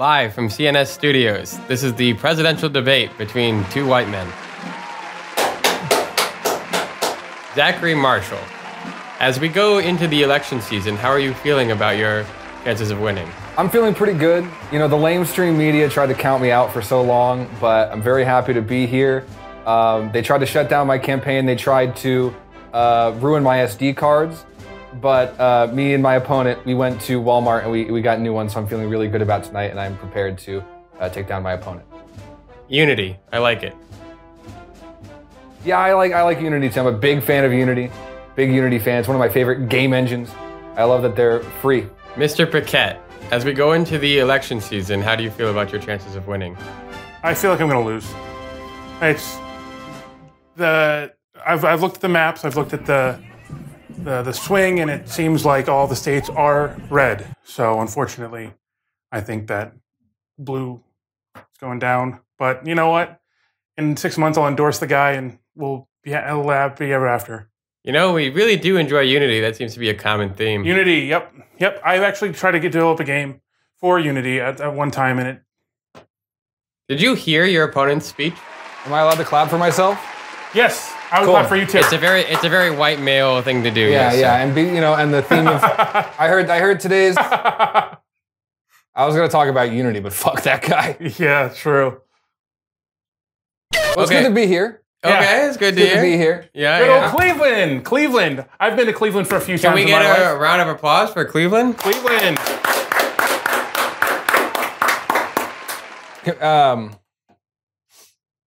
Live from CNS Studios, this is the presidential debate between two white men. Zachary Marshall, as we go into the election season, how are you feeling about your chances of winning? I'm feeling pretty good. You know, the lamestream media tried to count me out for so long, but I'm very happy to be here. They tried to shut down my campaign. They tried to ruin my SD cards. But me and my opponent, we went to Walmart and we got new ones, so I'm feeling really good about tonight, and I'm prepared to take down my opponent. Unity, I like it. Yeah, I like Unity too. I'm a big fan of Unity. Big Unity fan. It's one of my favorite game engines. I love that they're free. Mr. Paquette, as we go into the election season, how do you feel about your chances of winning? I feel like I'm going to lose. I've looked at the maps. I've looked at the swing, and it seems like all the states are red. So unfortunately, I think that blue is going down. But you know what? In 6 months, I'll endorse the guy, and we'll be happy ever after. You know, we really do enjoy Unity. That seems to be a common theme. Unity, yep, yep. I actually tried to develop a game for Unity at one time, and it... Did you hear your opponent's speech? Am I allowed to clap for myself? Yes, I would clap for you too. It's a very white male thing to do. Yeah, yeah, so. And be, you know, and the theme of I heard today's. I was gonna talk about Unity, but fuck that guy. Yeah, true. Well, it's good to be here. Okay, yeah. It's good to be here. Yeah, good old Cleveland, Cleveland. I've been to Cleveland for a few times. Can we get a round of applause for Cleveland? Cleveland.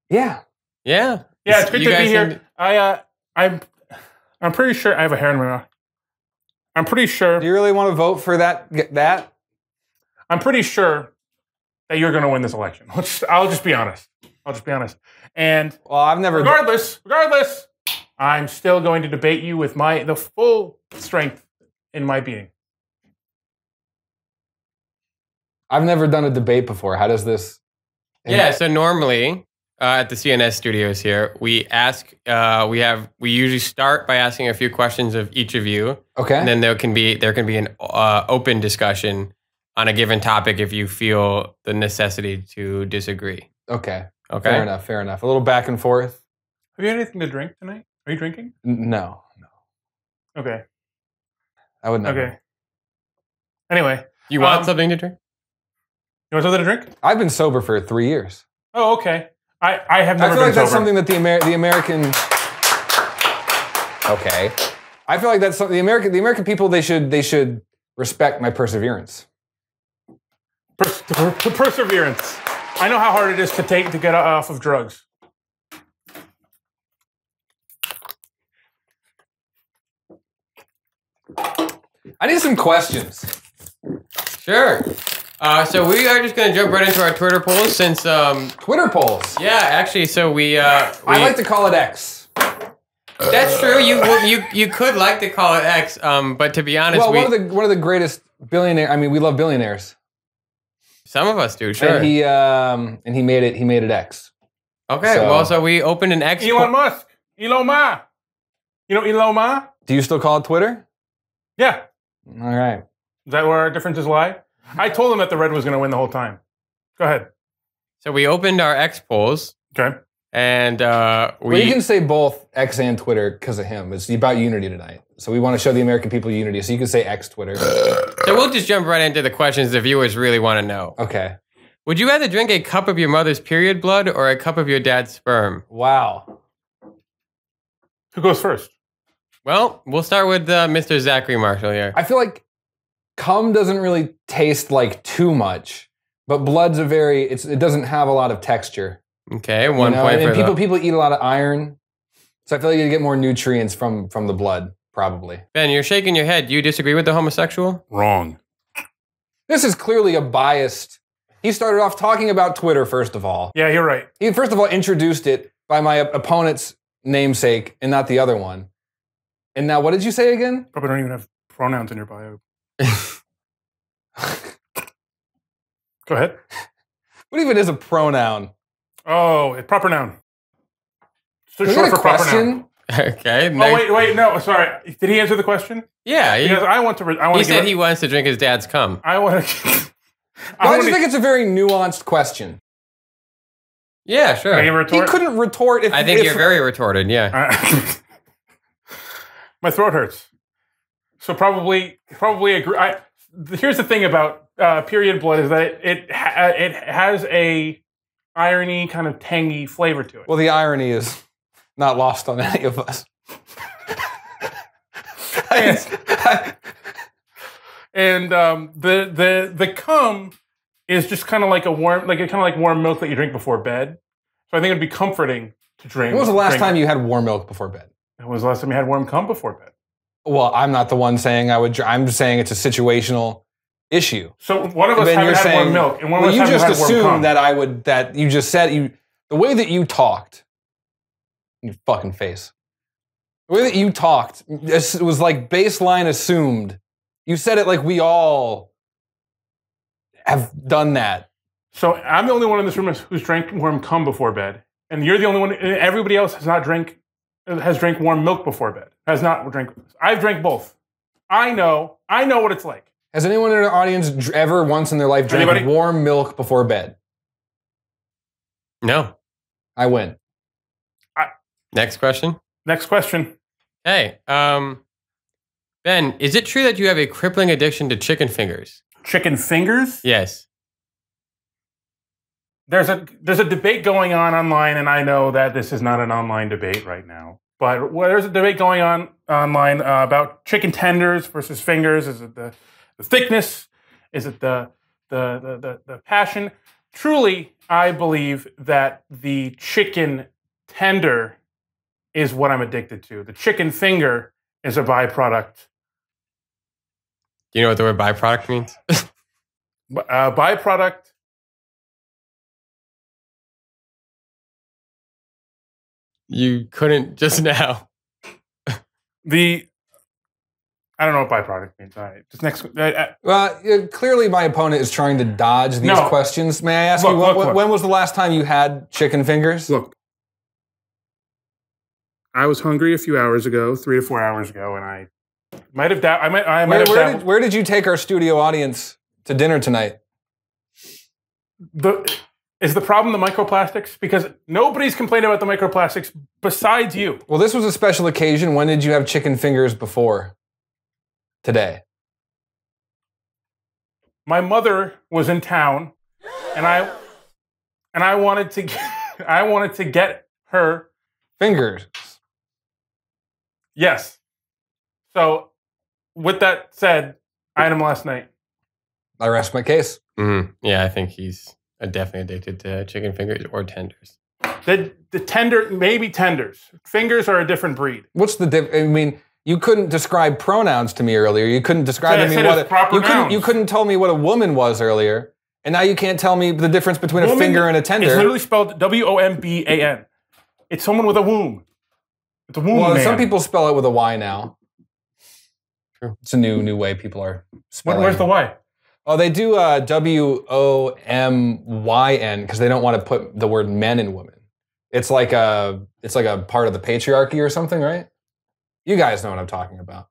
Yeah. Yeah. Yeah, it's good to be here. I'm pretty sure I have a hair in my mouth. I'm pretty sure. Do you really want to vote for that? I'm pretty sure that you're going to win this election. I'll just be honest. And well, I've never. Regardless, I'm still going to debate you with the full strength in my being. I've never done a debate before. How does this? Yeah. So normally. At the CNS Studios here, we usually start by asking a few questions of each of you. Okay. And then there can be an open discussion on a given topic if you feel the necessity to disagree. Okay. Okay. Fair enough. Fair enough. A little back and forth. Have you had anything to drink tonight? Are you drinking? No. No. Okay. I would not. Okay. Anyway, you want something to drink? You want something to drink? I've been sober for 3 years. Oh, okay. I have never been sober. I feel like that's something that the American... Okay. I feel like that's something... The American people, they should respect my perseverance. Perseverance. I know how hard it is to get off of drugs. I need some questions. Sure. So we are just going to jump right into our Twitter polls since... Twitter polls? Yeah, actually, so we... I like to call it X. That's true. You could like to call it X, but to be honest, well, one of the greatest billionaires... I mean, we love billionaires. Some of us do, sure. And he made it. He made it X. Okay, so, well, so we opened an X... Elon Musk. Elon Musk. You know Elon Musk? Do you still call it Twitter? Yeah. All right. Is that where our differences lie? I told them that the red was going to win the whole time. Go ahead. So we opened our X polls. Okay. And we... Well, you can say both X and Twitter because of him. It's about Unity tonight. So we want to show the American people unity. So you can say X Twitter. So we'll just jump right into the questions the viewers really want to know. Okay. Would you rather drink a cup of your mother's period blood or a cup of your dad's sperm? Wow. Who goes first? Well, we'll start with Mr. Zachary Marshall here. I feel like... Cum doesn't really taste like too much, but blood's a very... It doesn't have a lot of texture. Okay, one point for that. People eat a lot of iron, so I feel like you get more nutrients from the blood, probably. Ben, you're shaking your head. Do you disagree with the homosexual? Wrong. This is clearly a biased... He started off talking about Twitter, first of all. Yeah, you're right. He, first of all, introduced it by my opponent's namesake and not the other one. And now, what did you say again? Probably don't even have pronouns in your bio. Go ahead. What even is a pronoun? Oh, a proper noun. So short for proper noun. Okay. Next. Oh wait, no, sorry. Did he answer the question? Yeah. Because I want to. He said he wants to drink his dad's cum. I want to. I just think it's a very nuanced question. Yeah, sure. He couldn't retort if... I think you're very retorted, yeah. My throat hurts. So probably agree. Here's the thing about period blood is that it has a irony, kind of tangy flavor to it. Well, the irony is not lost on any of us. And the cum is just kind of like a warm, warm milk that you drink before bed. So I think it'd be comforting to drink. When was the last time you had warm milk before bed? When was the last time you had warm cum before bed? Well, I'm not the one saying I would. I'm just saying it's a situational issue. So one of us haven't had warm milk, and one of us haven't had warm cum. You just assumed that I would. That you just said you. The way that you talked, your fucking face. The way that you talked, it was like baseline assumed. You said it like we all have done that. So I'm the only one in this room who's drank warm cum before bed, and you're the only one. Everybody else has not drank. Has drank warm milk before bed. Has not drank. I've drank both. I know what it's like. Has anyone in our audience ever once in their life drank warm milk before bed? No. I win. Next question. Next question. Hey, Ben, is it true that you have a crippling addiction to chicken fingers? Chicken fingers? Yes. There's a debate going on online, and I know that this is not an online debate right now. But there's a debate going on online about chicken tenders versus fingers. Is it the thickness? Is it the passion? Truly, I believe that the chicken tender is what I'm addicted to. The chicken finger is a byproduct. Do you know what the word byproduct means? Byproduct. You couldn't just now. I don't know what byproduct means. All right, just next. Well, clearly my opponent is trying to dodge these questions. May I ask you, when was the last time you had chicken fingers? Look, I was hungry a few hours ago, 3 to 4 hours ago, and I might have. Where did you take our studio audience to dinner tonight? Is the problem the microplastics? Because nobody's complained about the microplastics besides you. Well, this was a special occasion. When did you have chicken fingers before today? My mother was in town, and I wanted to get, get her fingers. Yes. So, with that said, I had him last night. I rest my case. Mm-hmm. Yeah, I think he's. I'm definitely addicted to chicken fingers or tenders. The tender, maybe tenders. Fingers are a different breed. What's the difference? I mean, you couldn't describe pronouns to me earlier. You couldn't describe to me what a, you couldn't tell me what a woman was earlier, and now you can't tell me the difference between a finger and a tender. It's literally spelled W-O-M-B-A-N. It's someone with a womb. It's a womb. Well, man. Some people spell it with a Y now. True. It's a new way people are spelling. Where's the Y? Oh, they do W-O-M-Y-N because they don't want to put the word men and women. It's like a part of the patriarchy or something, right? You guys know what I'm talking about.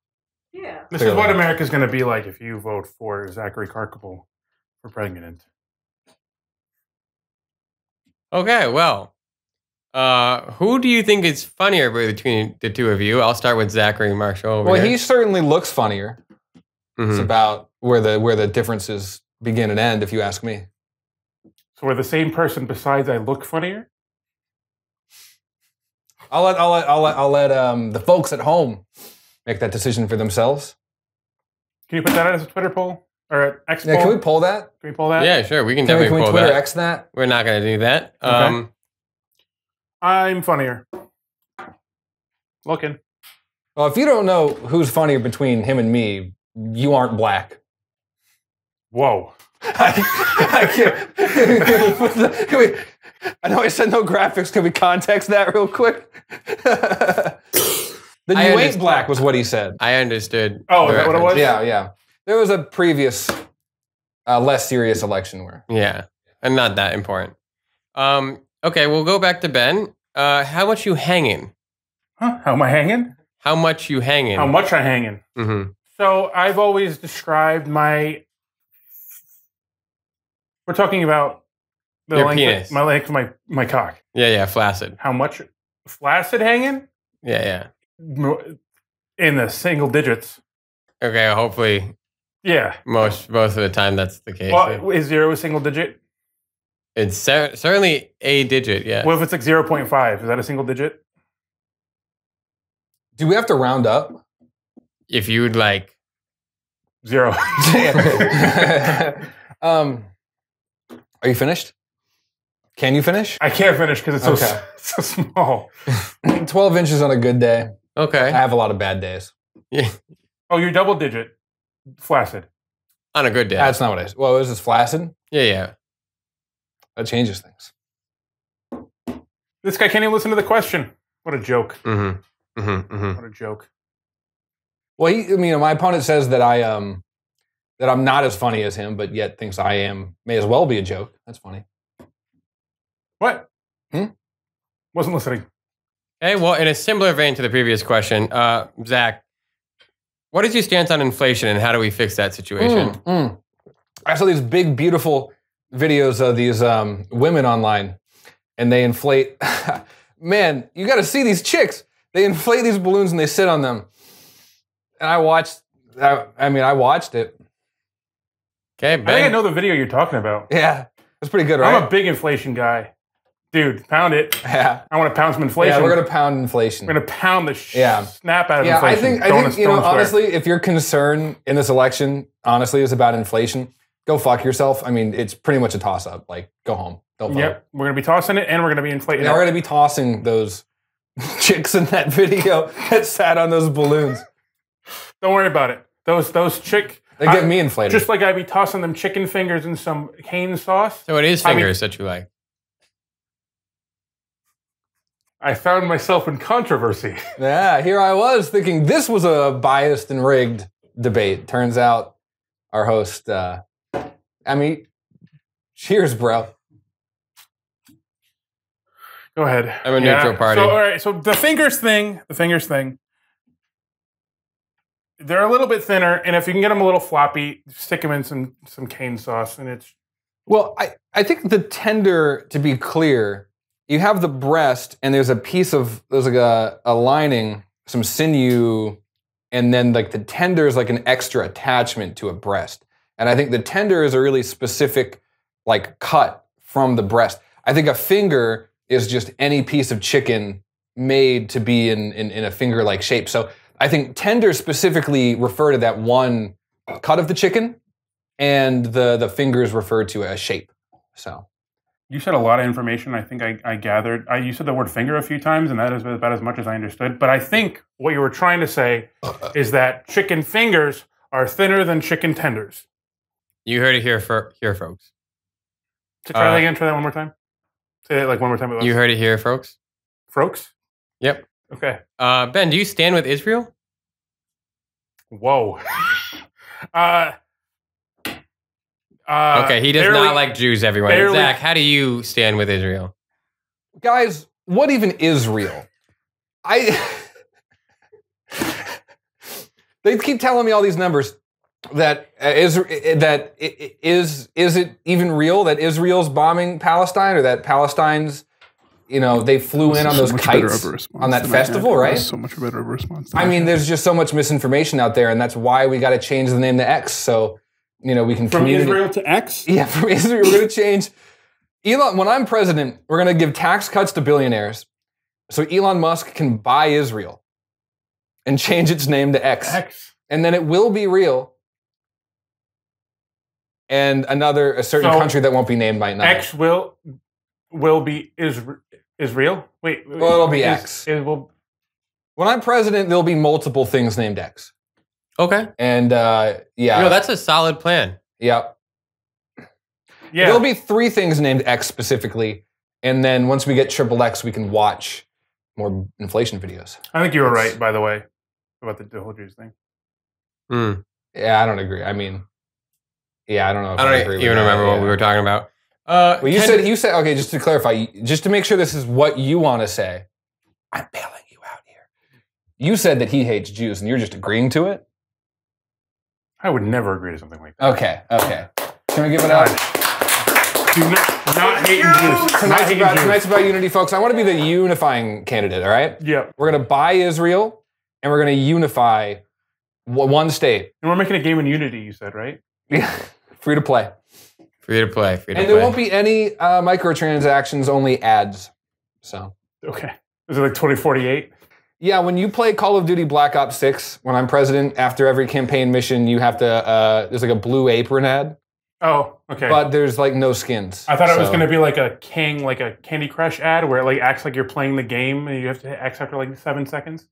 Yeah. This is what America's going to be like if you vote for Zachary Marshall for president. Okay, well, who do you think is funnier between the two of you? I'll start with Zachary Marshall. Well, he certainly looks funnier. Mm-hmm. It's about where the differences begin and end, if you ask me. So we're the same person. Besides, I look funnier. I'll let the folks at home make that decision for themselves. Can you put that out as a Twitter poll or X poll? Yeah, can we poll that? Can we poll that? Yeah, sure. We can definitely poll that. Can we Twitter X that? We're not going to do that. Okay. I'm funnier. Looking. Well, if you don't know who's funnier between him and me, you aren't black. Whoa. I can't. I know I said no graphics. Can we context that real quick? The you ain't black was what he said. I understood. Oh, is that what it was? Yeah, yeah. There was a previous, less serious election where. Yeah, and not that important. Okay, we'll go back to Ben. How much you hanging? Huh? How am I hanging? How much you hanging? How much I hanging? Mm-hmm. So I've always described my We're talking about the your length penis. Of, my cock. Yeah, yeah, flaccid. How much flaccid hanging? Yeah, yeah. In the single digits. Okay, hopefully. Yeah. Most of the time that's the case. Well, is 0 a single digit? It's certainly a digit, yeah. Well, if it's like 0.5, is that a single digit? Do we have to round up? If you would like. 0. Are you finished? Can you finish? I can't finish because it's so small. 12 inches on a good day. Okay. I have a lot of bad days. Yeah. Oh, you're double digit. Flaccid. On a good day. That's not what it is. Well, it was just flaccid? Yeah, yeah. That changes things. This guy can't even listen to the question. What a joke. Mm-hmm. Mm-hmm. Mm-hmm. What a joke. Well, I mean, my opponent says that I'm not as funny as him, but yet thinks I am. May as well be a joke. That's funny. What? Hmm? Wasn't listening. Hey, well, in a similar vein to the previous question, Zach, what is your stance on inflation and how do we fix that situation? I saw these big, beautiful videos of these women online, and they inflate. Man, you got to see these chicks. They inflate these balloons and they sit on them. And I watched. I watched it. Okay, Ben. I think I know the video you're talking about. Yeah, that's pretty good, right? I'm a big inflation guy, dude. Pound it. Yeah, I want to pound some inflation. Yeah, we're gonna pound inflation. We're gonna pound the snap out of inflation. Yeah, I think you know, honestly, if your concern in this election, honestly, is about inflation, go fuck yourself. I mean, it's pretty much a toss-up. Like, go home. Don't vote. Yep, we're going to be tossing it, and we're going to be inflating it. We're going to be tossing those chicks in that video that sat on those balloons. Don't worry about it. Those chick... They get me inflated. Just like I'd be tossing them chicken fingers in some cane sauce. So it is fingers that you like. I found myself in controversy. Yeah, here I was thinking this was a biased and rigged debate. Turns out our host... I mean, cheers, bro. Go ahead. I'm a neutral party. So, all right. So the fingers thing, they're a little bit thinner, and if you can get them a little floppy, stick them in some cane sauce, and it's... Well, I think the tender, to be clear, you have the breast, and there's a piece of, there's like a lining, some sinew, and then like the tender is like an extra attachment to a breast. And I think the tender is a really specific, like, cut from the breast. I think a finger is just any piece of chicken made to be in a finger-like shape. So I think tender specifically refer to that one cut of the chicken, and the fingers refer to a shape. So you said a lot of information. I think I gathered. You said the word finger a few times, and that is about as much as I understood. But I think what you were trying to say is that chicken fingers are thinner than chicken tenders. You heard it here, folks. So try that again. Try that one more time. Say that like one more time. You heard it here, folks. Folks? Yep. Okay. Ben, do you stand with Israel? Whoa. Okay, he does not like Jews, everyone. Barely. Zach, how do you stand with Israel? Guys, what even Israel? They keep telling me all these numbers. Is it even real that Israel's bombing Palestine, or that Palestine's, you know, they flew in on those kites on that festival, right? So much better of a response. I mean, there's just so much misinformation out there, and that's why we got to change the name to X. So, you know, we can from Israel to X. Yeah, from Israel, we're gonna change. Elon, when I'm president, we're gonna give tax cuts to billionaires, so Elon Musk can buy Israel, and change its name to X, and then it will be real. And a certain country that won't be named by another. X will be Israel? Wait. Well, it'll be X. It will... When I'm president, there'll be multiple things named X. Okay. And, yeah. You know, that's a solid plan. Yep. Yeah. There'll be 3 things named X specifically. And then once we get triple X, we can watch more inflation videos. I think you were right, by the way, about the whole Jews thing. Mm. Yeah, I don't agree. I mean... Yeah, I don't know. I don't even remember what we were talking about. Well, you said okay. Just to clarify, just to make sure this is what you want to say, I'm bailing you out here. You said that he hates Jews, and you're just agreeing to it. I would never agree to something like that. Okay. Can we give it up? Do not hate Jews. Tonight's about unity, folks. I want to be the unifying candidate, all right? Yeah. We're going to buy Israel, and we're going to unify one state. And we're making a game in unity, you said, right? Yeah. Free to play. Free to play. Free to play. And there won't be any microtransactions, only ads. So. Okay. Is it like 2048? Yeah, when you play Call of Duty Black Ops 6, when I'm president, after every campaign mission, you have to, there's like a blue apron ad. Oh, okay. But there's like no skins. I thought it was going to be like a Candy Crush ad where it like acts like you're playing the game and you have to hit X after like 7 seconds.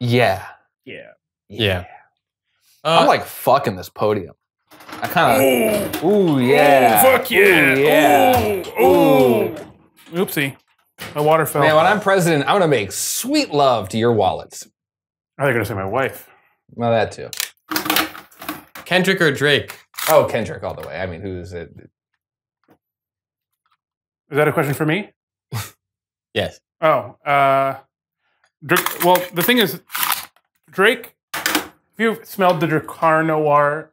Yeah. Yeah. Yeah. I'm like fucking this podium. I kind of. Ooh, yeah. Ooh, fuck yeah. Ooh, yeah. Ooh. Ooh. Oopsie. My water fell. Man, when I'm president, I'm going to make sweet love to your wallets. Are they going to say my wife? Well, that too. Kendrick or Drake? Oh, Kendrick all the way. I mean, who is it? Is that a question for me? Yes. Oh. Drake, well, the thing is, Drake, have you smelled the Dracar Noir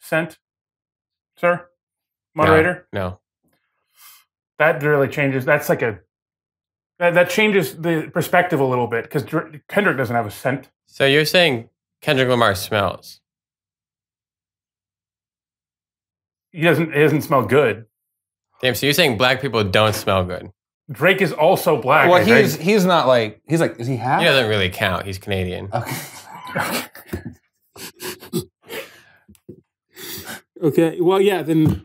scent, sir? Moderator? No. That really changes. That's like a... That changes the perspective a little bit, because Kendrick doesn't have a scent. So you're saying Kendrick Lamar smells? He doesn't smell good. Damn, so you're saying black people don't smell good. Drake is also black. Well, he's not like, he's like, is he half? He doesn't really count. He's Canadian. Okay. Okay. Well, yeah, then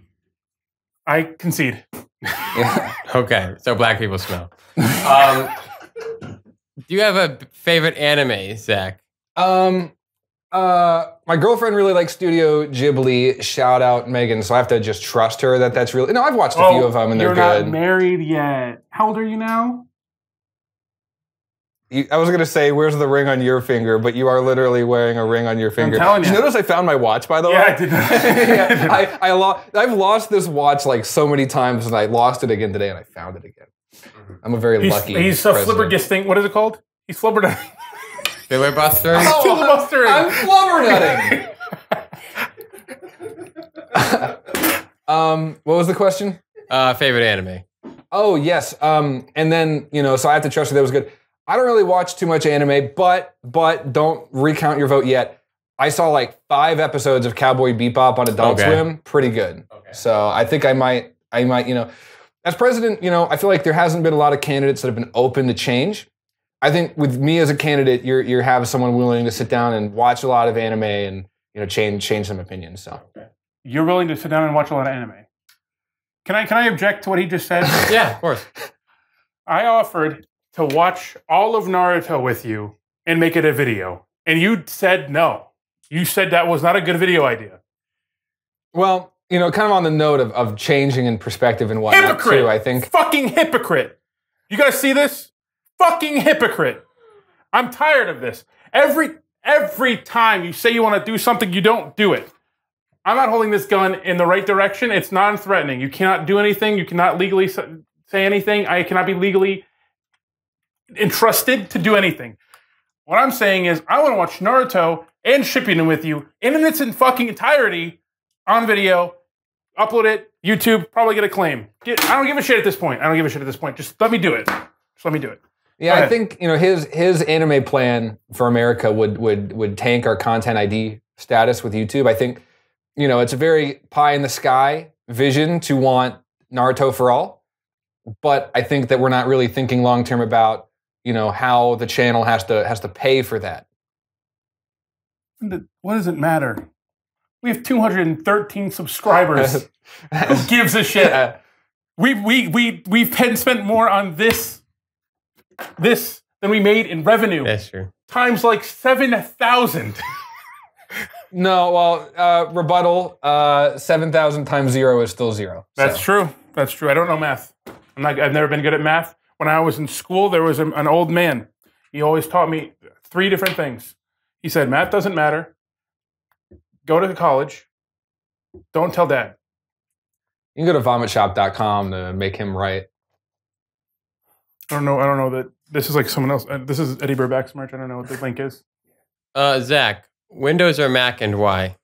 I concede. Yeah. Okay. So black people smell. Do you have a favorite anime, Zach? My girlfriend really likes Studio Ghibli. Shout out Megan. So I have to just trust her that that's really. No, I've watched a few of them and they're good. You're not married yet. How old are you now? I was gonna say, "Where's the ring on your finger?" But you are literally wearing a ring on your finger. I'm telling you. Did you notice I found my watch, by the way? Yeah, I did. Yeah, I've lost this watch like so many times, and I lost it again today, and I found it again. I'm a very lucky. He's so flibbergasting. What is it called? He's flibberdusting. Filibustering? Oh, I'm flubbernutting. What was the question? Favorite anime. Oh, yes. And then, you know, so I have to trust that it was good. I don't really watch too much anime, but don't recount your vote yet. I saw like 5 episodes of Cowboy Bebop on Adult Swim. Pretty good. Okay. So I think I might, you know, as president, you know, I feel like there hasn't been a lot of candidates that have been open to change. I think with me as a candidate, you have someone willing to sit down and watch a lot of anime and, you know, change some opinions. So you're willing to sit down and watch a lot of anime. Can I object to what he just said? Yeah, of course. I offered to watch all of Naruto with you and make it a video, and you said no. You said that was not a good video idea. Well, you know, kind of on the note of changing in perspective and whatnot, hypocrite. Too. I think fucking hypocrite. You guys see this? Fucking hypocrite. I'm tired of this. Every time you say you want to do something, you don't do it. I'm not holding this gun in the right direction. It's non-threatening. You cannot do anything. You cannot legally say anything. I cannot be legally entrusted to do anything. What I'm saying is I want to watch Naruto and Shippuden with you in its fucking entirety on video. Upload it. YouTube. Probably get a claim. I don't give a shit at this point. I don't give a shit at this point. Just let me do it. Just let me do it. Yeah, I think, you know, his anime plan for America would tank our content ID status with YouTube. I think, you know, it's a very pie in the sky vision to want Naruto for all, but I think that we're not really thinking long term about, you know, how the channel has to pay for that. What does it matter? We have 213 subscribers. Who gives a shit? Yeah. We've spent more on this than we made in revenue. That's true. Times like 7,000. No, well, rebuttal, 7,000 times 0 is still 0. That's true. That's true. I don't know math. I've never been good at math. When I was in school, there was an old man. He always taught me 3 different things. He said, math doesn't matter. Go to college. Don't tell dad. You can go to vomitshop.com to make him right. I don't know that this is like someone else. This is Eddie Burback's merch. I don't know what the link is. Zach, Windows or Mac, and why?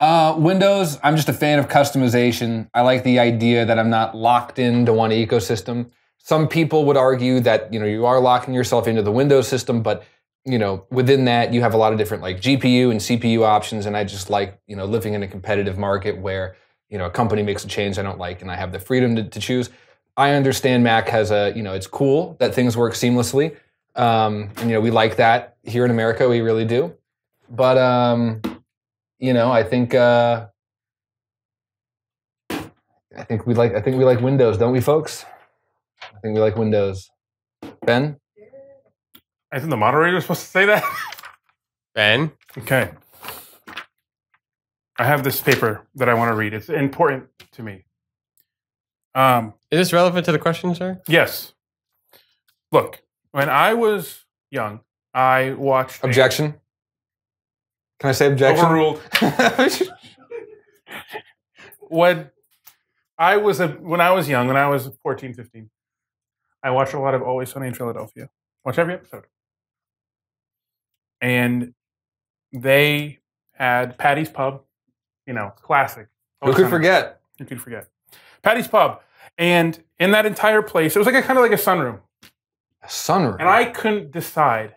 Windows, I'm just a fan of customization. I like the idea that I'm not locked into one ecosystem. Some people would argue that, you know, you are locking yourself into the Windows system, but, you know, within that you have a lot of different like GPU and CPU options, and I just like, you know, living in a competitive market where, you know, a company makes a change I don't like and I have the freedom to choose. I understand Mac has a, you know, it's cool that things work seamlessly. And, you know, we like that here in America, we really do. But, you know, I think we like Windows, don't we, folks? I think we like Windows. Ben? I think the moderator was supposed to say that. Ben? Okay. I have this paper that I want to read. It's important to me. Is this relevant to the question, sir? Yes. Look, when I was young, I watched... Objection? Can I say objection? Overruled. When I was 14, 15, I watched a lot of Always Sunny in Philadelphia. Watch every episode. And they had Paddy's Pub, you know, classic. Who could forget? Who could forget? Paddy's Pub. And in that entire place, it was like a kind of like a sunroom. A sunroom? And I couldn't decide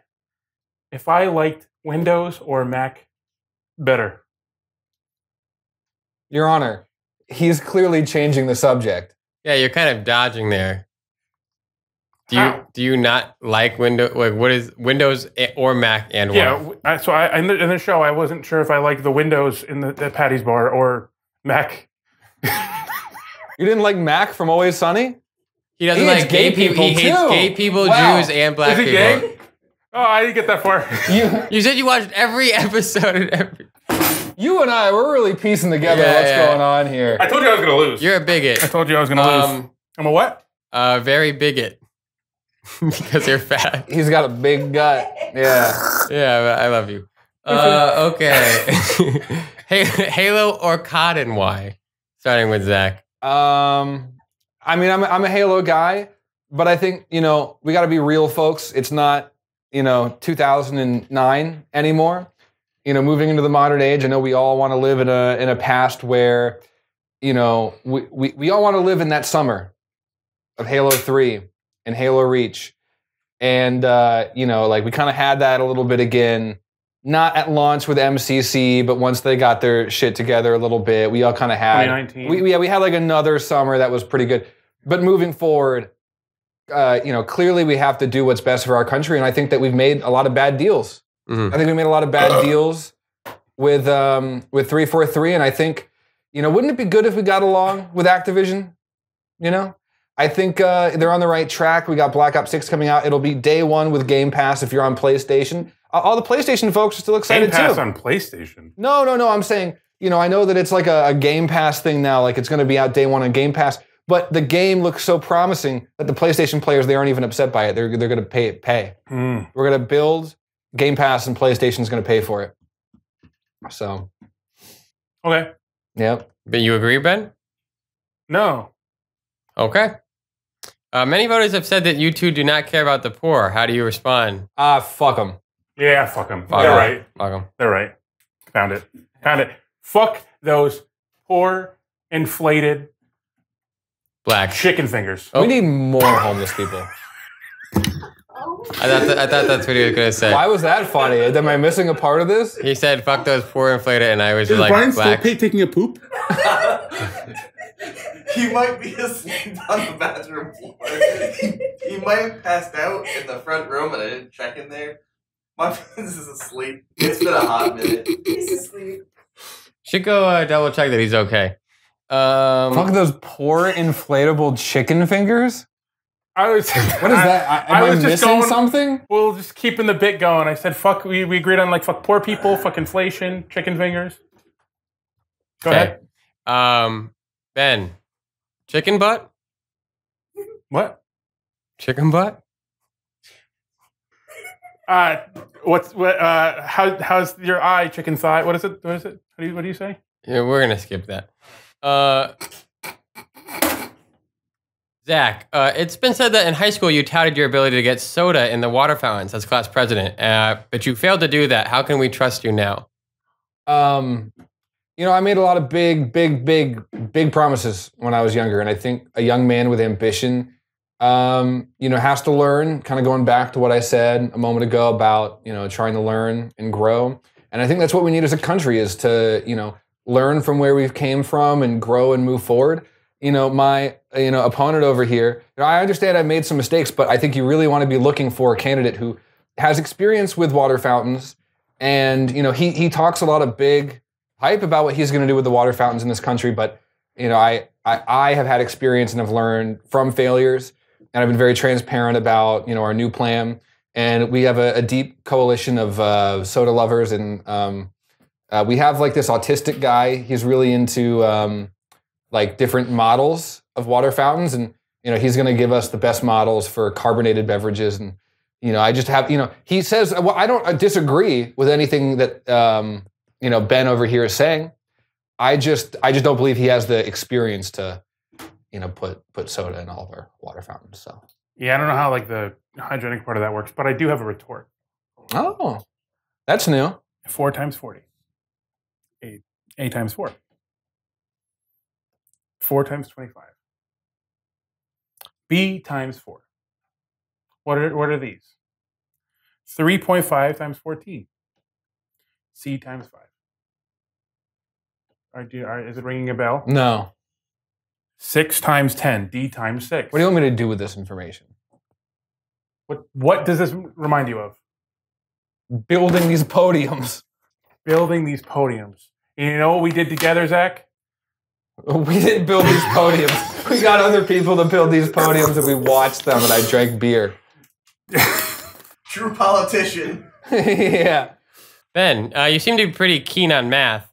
if I liked Windows or Mac better. Your Honor, he's clearly changing the subject. Yeah, you're kind of dodging there. Do you not like Windows? Like, what is Windows or Mac and why? Yeah, so in the show, I wasn't sure if I liked the Windows in the Paddy's Bar or Mac. You didn't like Mac from Always Sunny? He doesn't like gay people. He hates gay people, wow. Jews, and black people. Is he people. Gay? Oh, I didn't get that far. You said you watched every episode. You and I, we're really piecing together what's going on here. I told you I was going to lose. You're a bigot. I told you I was going to lose. I'm a what? A very bigot. Because you're fat. He's got a big gut. Yeah. Yeah, I love you. Okay. Hey, Halo or COD and why? Starting with Zach. I mean, I'm a Halo guy, but I think, you know, we got to be real, folks. It's not, you know, 2009 anymore. You know, moving into the modern age, I know we all want to live in a past where, you know, we all want to live in that summer of Halo 3 and Halo Reach. And, you know, like we kind of had that a little bit again, not at launch with MCC, but once they got their shit together a little bit, we all kind of had... 2019. We had like another summer that was pretty good. But moving forward, you know, clearly we have to do what's best for our country, and I think that we've made a lot of bad deals. Mm-hmm. I think we made a lot of bad deals with 343, and I think, you know, wouldn't it be good if we got along with Activision? You know? I think they're on the right track. We got Black Ops 6 coming out. It'll be day one with Game Pass if you're on PlayStation. All the PlayStation folks are still excited, too. Game Pass on PlayStation? No, no, no. I'm saying, you know, I know that it's like a Game Pass thing now. Like, it's going to be out day one on Game Pass. But the game looks so promising that the PlayStation players, they aren't even upset by it. They're going to pay. Mm. We're going to build Game Pass, and PlayStation's going to pay for it. So. Okay. Yep. But you agree, Ben? No. Okay. Many voters have said that you two do not care about the poor. How do you respond? Fuck them. Yeah, fuck them. They're right. Fuck them. They're right. Found it. Found it. Fuck those poor, inflated, black chicken fingers. Oh. We need more homeless people. I thought that's what he was gonna say. Why was that funny? Am I missing a part of this? He said, "Fuck those poor inflated," and I was just like, "Is Brian still taking a poop?" He might be asleep on the bathroom floor. He might have passed out in the front room, and I didn't check in there. My friends is asleep. It's been a hot minute. He's asleep. Should go double check that he's okay. Fuck those poor inflatable chicken fingers. What is that? Am I missing something? Well, just keeping the bit going. I said, "Fuck." We agreed on like fuck poor people, fuck inflation, chicken fingers. Go ahead, Ben. Chicken butt. What? Chicken butt. How's your eye? Chicken thigh. What is it? What is it? What do you say? Yeah, we're gonna skip that. Zach, it's been said that in high school you touted your ability to get soda in the water fountains as class president, but you failed to do that. How can we trust you now? You know, I made a lot of big promises when I was younger. And I think a young man with ambition, you know, has to learn, kind of going back to what I said a moment ago about, you know, trying to learn and grow. And I think that's what we need as a country is to, you know, learn from where we've came from and grow and move forward. You know, my, you know, opponent over here, you know, I understand I've made some mistakes, but I think you really want to be looking for a candidate who has experience with water fountains. And, you know, he talks a lot of big hype about what he's going to do with the water fountains in this country. But, you know, I have had experience and have learned from failures. And I've been very transparent about, you know, our new plan. And we have a deep coalition of soda lovers. And we have like this autistic guy. He's really into like different models of water fountains. And, you know, he's going to give us the best models for carbonated beverages. And, you know, I just have, you know, he says, well, I don't disagree with anything that, you know, Ben over here is saying. I just don't believe he has the experience to, you know, put soda in all of our water fountains. So yeah, I don't know how like the hygienic part of that works, but I do have a retort. Oh, that's new. 4 times 40. 8 times 4. 4 times 25. B times 4. What are these? 3.5 times 14. C times 5. Is it ringing a bell? No. 6 times 10. D times 6. What do you want me to do with this information? What does this remind you of? Building these podiums. Building these podiums. And you know what we did together, Zach? We didn't build these podiums. We got other people to build these podiums, and we watched them, and I drank beer. True politician. Yeah. Ben, you seem to be pretty keen on math.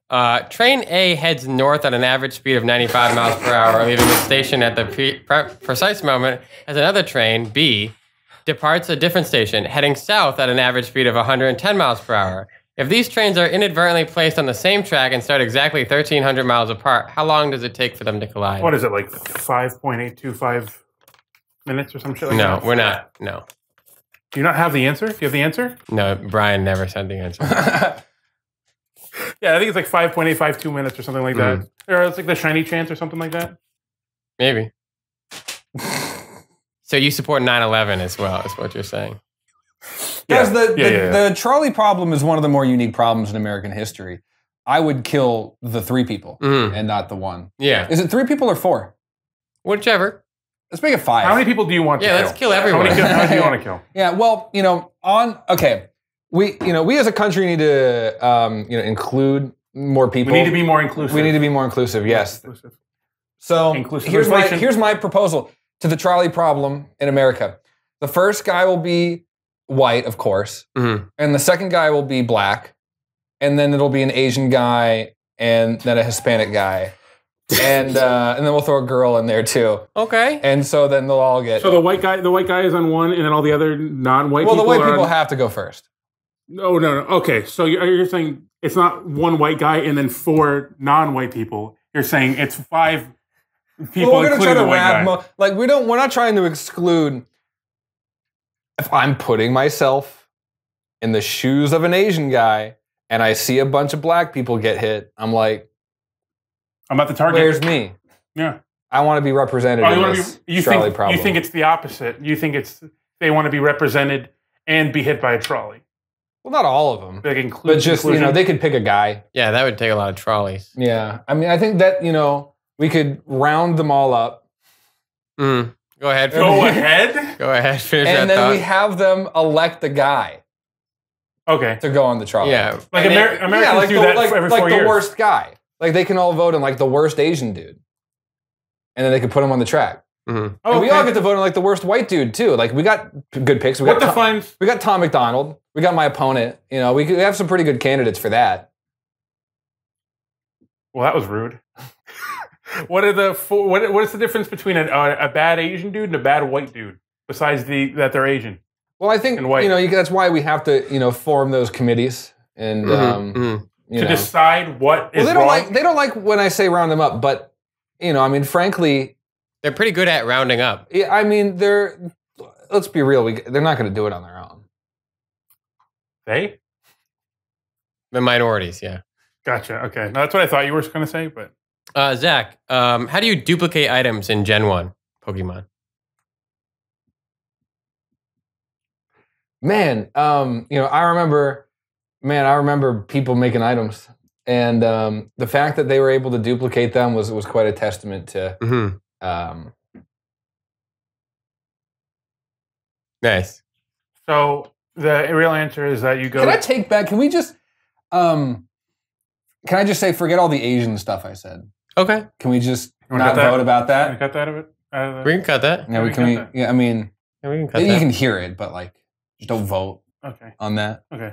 Train A heads north at an average speed of 95 miles per hour, leaving the station at the precise moment as another train, B, departs a different station, heading south at an average speed of 110 miles per hour. If these trains are inadvertently placed on the same track and start exactly 1,300 miles apart, how long does it take for them to collide? What is it, like 5.825 minutes or some shit like that? No, we're not. No. Do you not have the answer? Do you have the answer? No, Brian never said the answer. Yeah, I think it's like 5.852 minutes or something like that. Or it's like the shiny chance or something like that. Maybe. So you support 9/11 as well, is what you're saying. Because the trolley problem is one of the more unique problems in American history. I would kill the 3 people and not the 1. Yeah. Is it 3 people or 4? Whichever. Let's make it 5. How many people do you want to kill? Yeah, let's kill everyone. How many do you want to kill? Yeah, well, you know, we as a country need to, you know, include more people. We need to be more inclusive. We need to be more inclusive, yes. Inclusive. So here's my proposal to the trolley problem in America. The first guy will be white, of course, and the second guy will be black, and then it'll be an Asian guy, and then a Hispanic guy, and then we'll throw a girl in there too. Okay. And so then they'll all get. So the white guy is on 1, and then all the other non-white. Well, the white people have to go first. No. Okay, so you're saying it's not 1 white guy and then 4 non-white people. You're saying it's 5 people. Well, we're going to try to wrap. Like we're not trying to exclude. If I'm putting myself in the shoes of an Asian guy and I see a bunch of black people get hit, I'm like, I'm at the target. Where's me? Yeah. I want to be represented in this trolley problem. You think it's the opposite. You think it's they want to be represented and be hit by a trolley. Well, not all of them. But just, you know, they could pick a guy. Yeah, that would take a lot of trolleys. Yeah. I mean, I think that, you know, we could round them all up. Go ahead. Go ahead. Finish that thought. And then we have them elect the guy. Okay. To go on the trolley. Yeah. Like Americans do that every 4 years. Like the worst guy. Like they can all vote in like the worst Asian dude. And then they can put him on the track. Oh, and we all get to vote in like the worst white dude too. Like we got good picks. We got Tom McDonald. We got my opponent. You know, we have some pretty good candidates for that. Well, that was rude. What is the difference between a bad Asian dude and a bad white dude? Besides that they're Asian. Well, I think that's why we have to form those committees and decide what is wrong. They don't like when I say round them up, but I mean, frankly, they're pretty good at rounding up. Yeah, I mean, let's be real, they're not going to do it on their own. The minorities, yeah. Gotcha. Okay. No, that's what I thought you were going to say, but. Zach, how do you duplicate items in Gen 1 Pokemon? Man, you know, I remember people making items, and the fact that they were able to duplicate them was quite a testament to. Mm-hmm. Nice. So the real answer is that you go. Can I take back? Can we just? Can I just say forget all the Asian stuff I said? Okay. Can we just not vote about that? Can we cut that out of it? We can cut that. Yeah, we can. Yeah, I mean, yeah, we can cut that. You can hear it, but like. Just don't vote on that. Okay.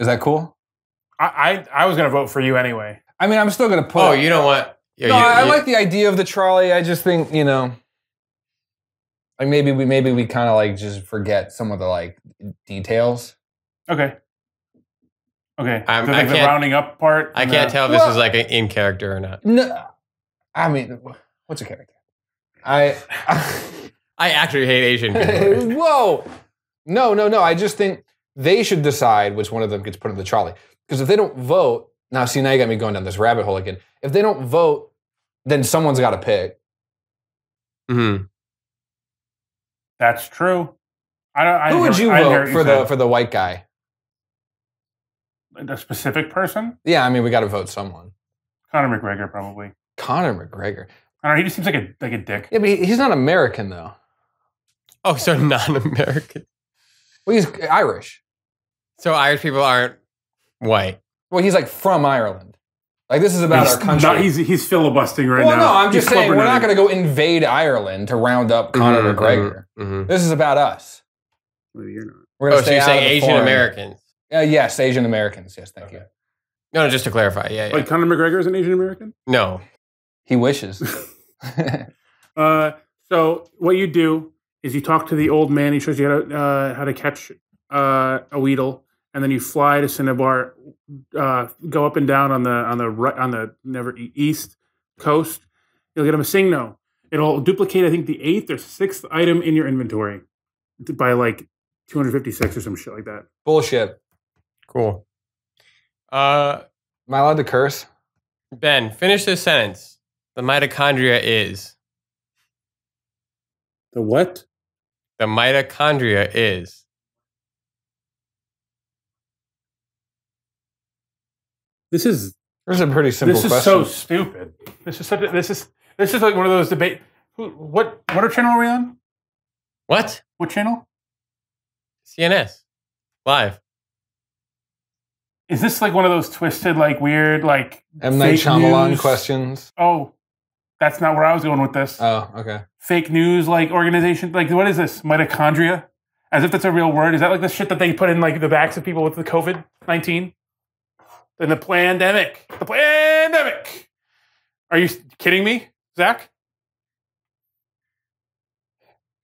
Is that cool? I was going to vote for you anyway. I mean, I'm still going to put... Oh, you don't want... Yeah, no, I like the idea of the trolley. I just think, you know... Like, maybe we kind of, like, just forget some of the, like, details. Okay. Okay. So like the rounding up part? I can't tell if this is, like, an in-character or not. No. I mean, what's a character? I actually hate Asian people. Whoa! No, no, no. I just think they should decide which one of them gets put in the trolley. Because if they don't vote, now see, now you got me going down this rabbit hole again. If they don't vote, then someone's got to pick. Mm-hmm. That's true. Who would you vote for the white guy? The specific person? Yeah, I mean, we got to vote someone. Conor McGregor, probably. Conor McGregor. I don't know. He just seems like a dick. Yeah, but he's not American though. Oh, so non-American. Well, he's Irish. So Irish people aren't white. Well, he's like from Ireland. Like this is about our country. He's filibustering right now. Well, no, I'm just saying we're not going to go invade Ireland to round up Conor McGregor. Mm-hmm. This is about us. Well, you're not. We're so you're saying Asian Americans? Yes, Asian Americans. Yes, thank you. No, just to clarify. Yeah. Like Conor McGregor is an Asian American? No. He wishes. So what you do... is you talk to the old man, he shows you how to catch a Weedle, and then you fly to Cinnabar, go up and down on the east coast. You'll get him a Singno. It'll duplicate, I think, the 8th or 6th item in your inventory by like 256 or some shit like that. Bullshit. Cool. Am I allowed to curse? Ben, finish this sentence. The mitochondria is. The what? The mitochondria is. This is. This is a pretty simple question. This is so stupid. This is like one of those debate. What channel are we on? What? What channel? CNS Live. Is this like one of those twisted, like weird, like M. Night Shyamalan questions? Oh, that's not where I was going with this. Oh, okay. Fake news, like, organization. Like, what is this? Mitochondria? As if that's a real word. Is that, like, the shit that they put in, like, the backs of people with the COVID-19? And the pandemic. The pandemic! Are you kidding me, Zach?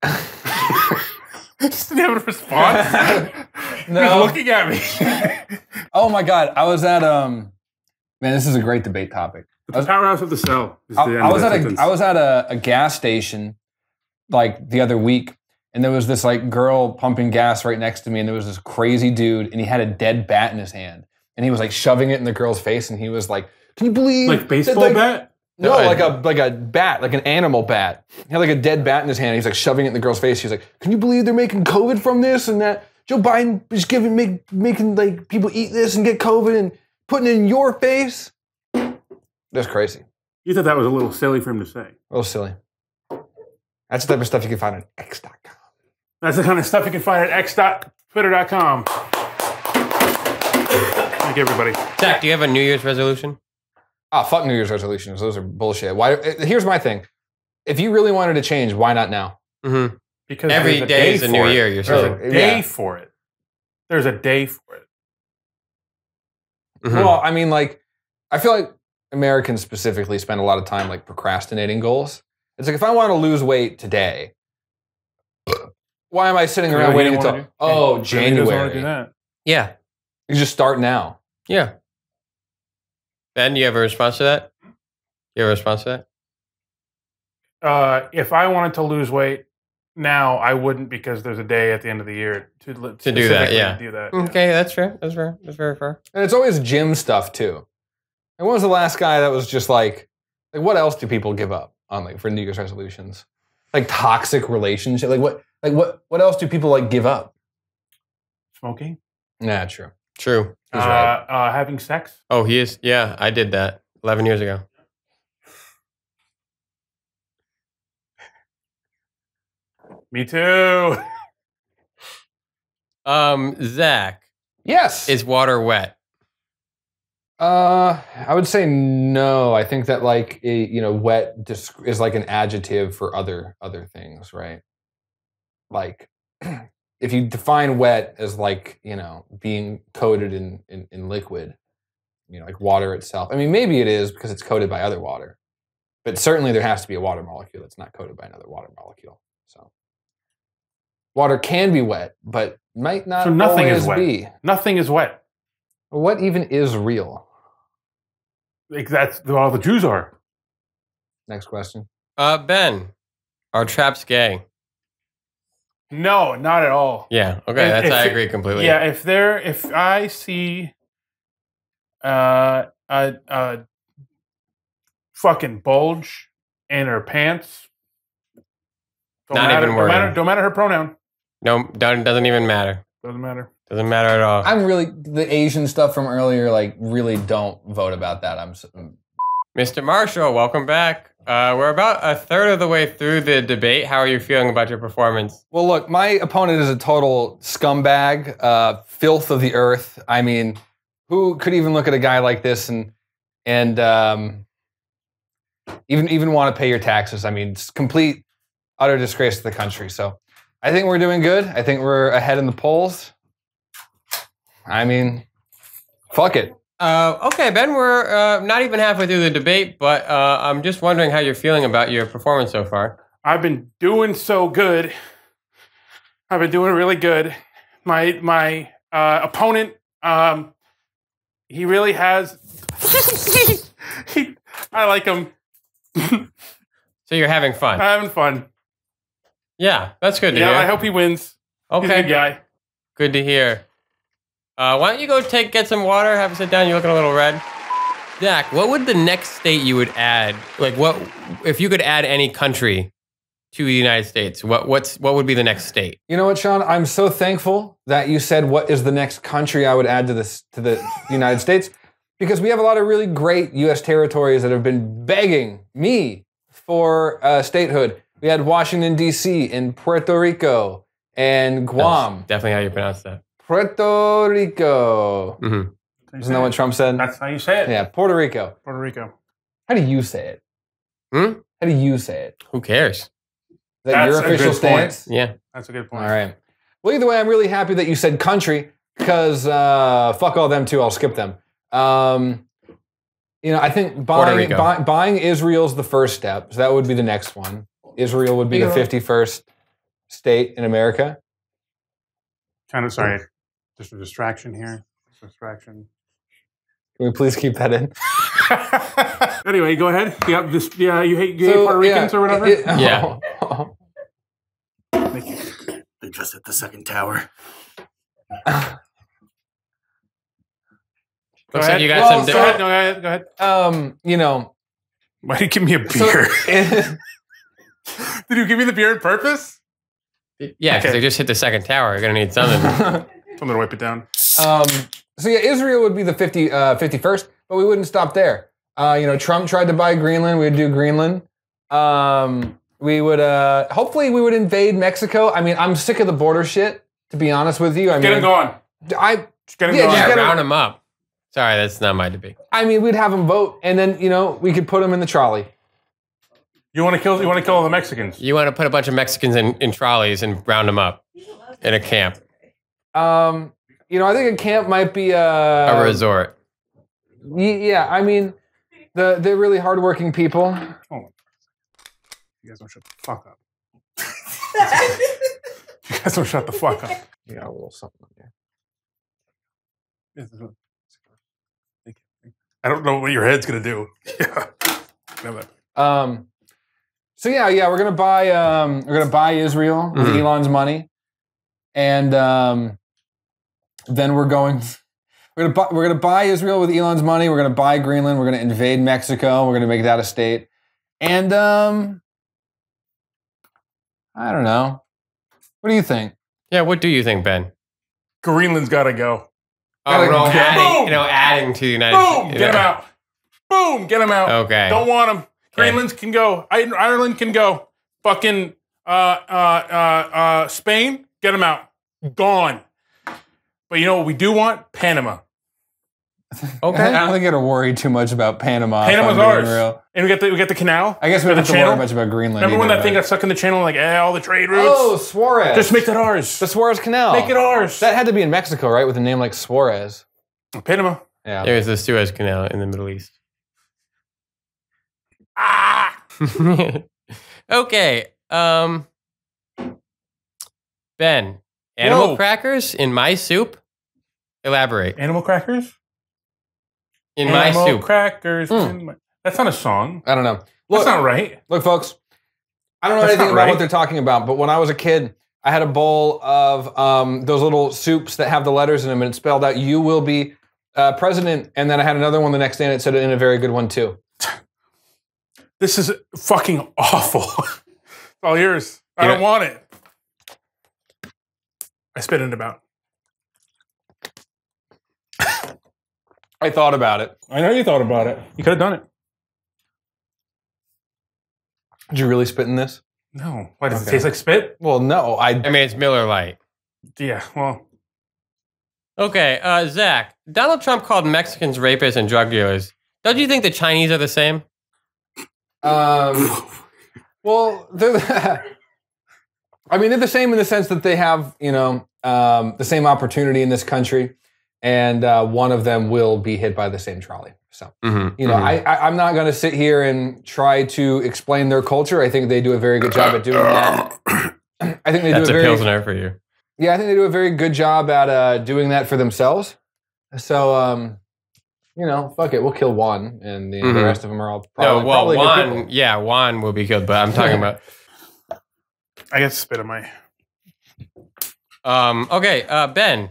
Just didn't have a response. No. He was looking at me. Oh, my God. I was at, Man, this is a great debate topic. The powerhouse of the cell. I was at a gas station like the other week, and there was this like girl pumping gas right next to me, and there was this crazy dude, and he had a dead bat in his hand, and he was like shoving it in the girl's face, and he was like, "Can you believe like baseball that, like, bat? No, like a bat, like an animal bat. He had like a dead bat in his hand. And he's like shoving it in the girl's face. He's like, "Can you believe they're making COVID from this and that? Joe Biden is making like people eat this and get COVID and putting it in your face." That's crazy. You thought that was a little silly for him to say. A little silly. That's the type of stuff you can find on X.com. That's the kind of stuff you can find at X.twitter.com. Thank you, everybody. Zach, do you have a New Year's resolution? Ah, fuck New Year's resolutions. Those are bullshit. Why? Here's my thing. If you really wanted to change, why not now? Mm-hmm. Because every day is a new year. You're saying. There's a day for it. There's a day for it. Mm-hmm. Well, I mean, like, I feel like Americans specifically spend a lot of time like procrastinating goals. It's like if I want to lose weight today, why am I sitting around waiting until January? Do that. Yeah, you just start now. Yeah. Ben, do you have a response to that? You have a response to that? If I wanted to lose weight now, I wouldn't because there's a day at the end of the year to do that. Yeah. Okay, that's fair. That's fair. And it's always gym stuff too. And when was the last guy that was just like what else do people give up on for New Year's resolutions? Like toxic relationship. Like what else do people give up? Smoking. Nah, true. True. He's right. Having sex. Oh, he is. Yeah, I did that 11 years ago. Me too. Zach. Yes. Is water wet? I would say no. I think that wet is like an adjective for other things, right? Like if you define wet as being coated in liquid, like water itself. I mean, maybe it is because it's coated by other water, but certainly there has to be a water molecule that's not coated by another water molecule. So water can be wet, but might not always be. So nothing is wet. Nothing is wet. What even is real? Like that's all the Jews are. Next question. Ben, are traps gay? No, not at all. Yeah. Okay. I agree completely. Yeah. If I see a fucking bulge in her pants, don't matter her pronoun. No, doesn't even matter. Doesn't matter. Doesn't matter at all. I'm really the Asian stuff from earlier. Really, don't vote about that. Mr. Marshall, welcome back. We're about a third of the way through the debate. How are you feeling about your performance? Well, look, my opponent is a total scumbag, filth of the earth. I mean, who could even look at a guy like this and even want to pay your taxes? I mean, it's complete, utter disgrace to the country. So, I think we're doing good. I think we're ahead in the polls. I mean, fuck it. Okay, Ben, we're not even halfway through the debate, but I'm just wondering how you're feeling about your performance so far. I've been doing so good. I've been doing really good. My opponent, he really has. I like him. So you're having fun. I'm having fun. Yeah, that's good to hear. Yeah, I hope he wins. Okay, he's a good guy. Good to hear. Why don't you go get some water, have a sit down, you're looking a little red. Zach, what would the next state you would add, if you could add any country to the United States, what would be the next state? You know what, Sean, I'm so thankful that you said what is the next country I would add to the United States, because we have a lot of really great U.S. territories that have been begging me for statehood. We had Washington, D.C. and Puerto Rico and Guam. That's definitely how you pronounce that. Puerto Rico. Mm-hmm. Isn't that what Trump said? That's how you say it. Yeah, Puerto Rico. Puerto Rico. How do you say it? Hmm? How do you say it? Who cares? Is that your official stance? Yeah. That's a good point. All right. Well, either way, I'm really happy that you said country because fuck all them too. I'll skip them. I think buying Israel's the first step. So that would be the next one. Israel would be the 51st state in America. Kind of sorry, just a distraction here. Distraction. Can we please keep that in? Anyway, go ahead. Yeah, you hate Puerto Ricans or whatever. Yeah. Oh. They just hit the second tower. Looks like you got some. Go ahead. Go ahead. Why did you give me a beer? Did you give me the beer on purpose? Yeah, because they just hit the second tower. You're going to need something. Something to wipe it down. So yeah, Israel would be the 51st, but we wouldn't stop there. Trump tried to buy Greenland. We would do Greenland. We would, hopefully we would invade Mexico. I mean, I'm sick of the border shit, to be honest with you. Get him going. Round him up. Sorry, that's not my debate. I mean, we'd have him vote, and then, we could put him in the trolley. You want to kill all the Mexicans. You want to put a bunch of Mexicans in trolleys and round them up in a camp. I think a camp might be a resort. Yeah, I mean, they're really hardworking people. Oh, you guys don't shut the fuck up. You guys don't shut the fuck up. You got a little something on there. I don't know what your head's gonna do. Yeah. So yeah, we're gonna buy Israel with Elon's money, and then we're going. We're gonna buy Israel with Elon's money. We're gonna buy Greenland. We're gonna invade Mexico. We're gonna make that a state. And I don't know. What do you think? Yeah, what do you think, Ben? Greenland's gotta go. Oh, no, adding to the United States. Boom! Get him out. Boom! Get him out. Okay. Don't want him. Greenland can go. Ireland can go. Fucking Spain, get him out. Gone. But you know what we do want? Panama. Okay. I don't think I gotta worry too much about Panama. Panama's ours. Real. And we got the canal. I guess we don't have to worry much about Greenland. Remember when that thing got stuck in the channel, like all the trade routes? Oh, Suarez. Just make that ours. The Suarez Canal. Make it ours. That had to be in Mexico, right? With a name like Suarez. Panama. Yeah. There's the Suez Canal in the Middle East. Ah. Okay. Ben, animal crackers in my soup? Elaborate. Animal crackers? In my soup. Animal crackers. That's not a song. I don't know. Look, that's not right. Look, folks, I don't know anything about what they're talking about, but when I was a kid, I had a bowl of those little soups that have the letters in them, and it spelled out, you will be president, and then I had another one the next day, and it said in a very good one, too. This is fucking awful. It's all yours. I don't want it. I spit in about. I thought about it. I know you thought about it. You could have done it. Did you really spit in this? No. Why does it taste like spit? Well, no. I mean, it's Miller Lite. Yeah, well. Okay, Zach. Donald Trump called Mexicans rapists and drug dealers. Don't you think the Chinese are the same? Well, they're the same in the sense that they have, the same opportunity in this country, and one of them will be hit by the same trolley. So, I'm not going to sit here and try to explain their culture. I think they do a very good job at doing that. I think they do a Pilsner for you. Yeah, I think they do a very good job at doing that for themselves. So, fuck it, we'll kill one, and the rest of them are all probably. No, well, one will be killed, but I'm talking about. I guess spit in my. Ben,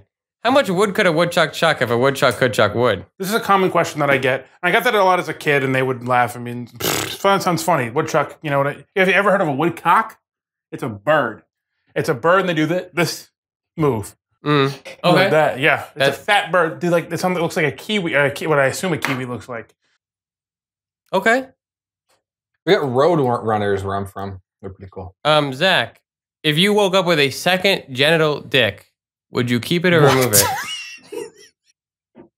how much wood could a woodchuck chuck if a woodchuck could chuck wood? This is a common question that I get. I got that a lot as a kid, and they would laugh. I mean, that sounds funny. Woodchuck, you know what? Have you ever heard of a woodcock? It's a bird. It's a bird, and they do this move. Okay. Like that, yeah. That's a fat bird. Dude, like something that looks like a kiwi. What I assume a kiwi looks like. Okay. We got road runners where I'm from. They're pretty cool. Zach, if you woke up with a second genital dick, would you keep it or remove it?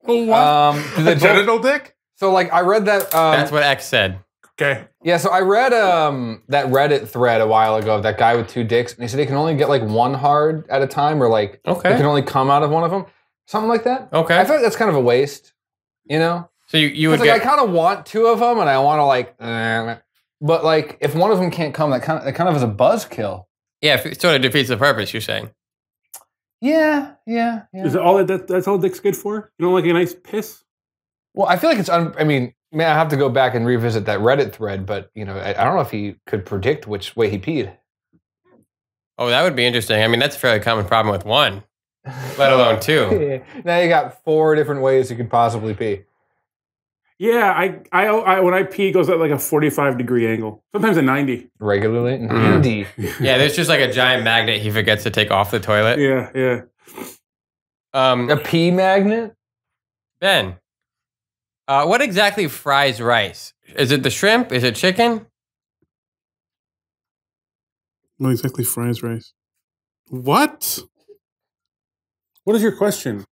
What? A genital dick? So, like, I read that. That's what X said. Okay. Yeah, so I read that Reddit thread a while ago of that guy with two dicks, and he said he can only get like one hard at a time, or like it can only come out of one of them, something like that. Okay. I feel like that's kind of a waste, you know. So you would I kind of want two of them, and I want to but like if one of them can't come, that kind of is a buzzkill. Yeah, it sort of defeats the purpose. You're saying. Yeah. Is it all that's all dick's good for? You don't like a nice piss? Well, I feel like it's. I have to go back and revisit that Reddit thread, but I don't know if he could predict which way he peed. Oh, that would be interesting. I mean, that's a fairly common problem with one, let alone two. Now you got four different ways you could possibly pee. Yeah, I when I pee, it goes at like a 45-degree angle, sometimes a 90. Regularly 90. Yeah, there's just like a giant magnet he forgets to take off the toilet. Yeah. A pee magnet, Ben. What exactly fries rice? Is it the shrimp? Is it chicken? What exactly fries rice? What? What is your question?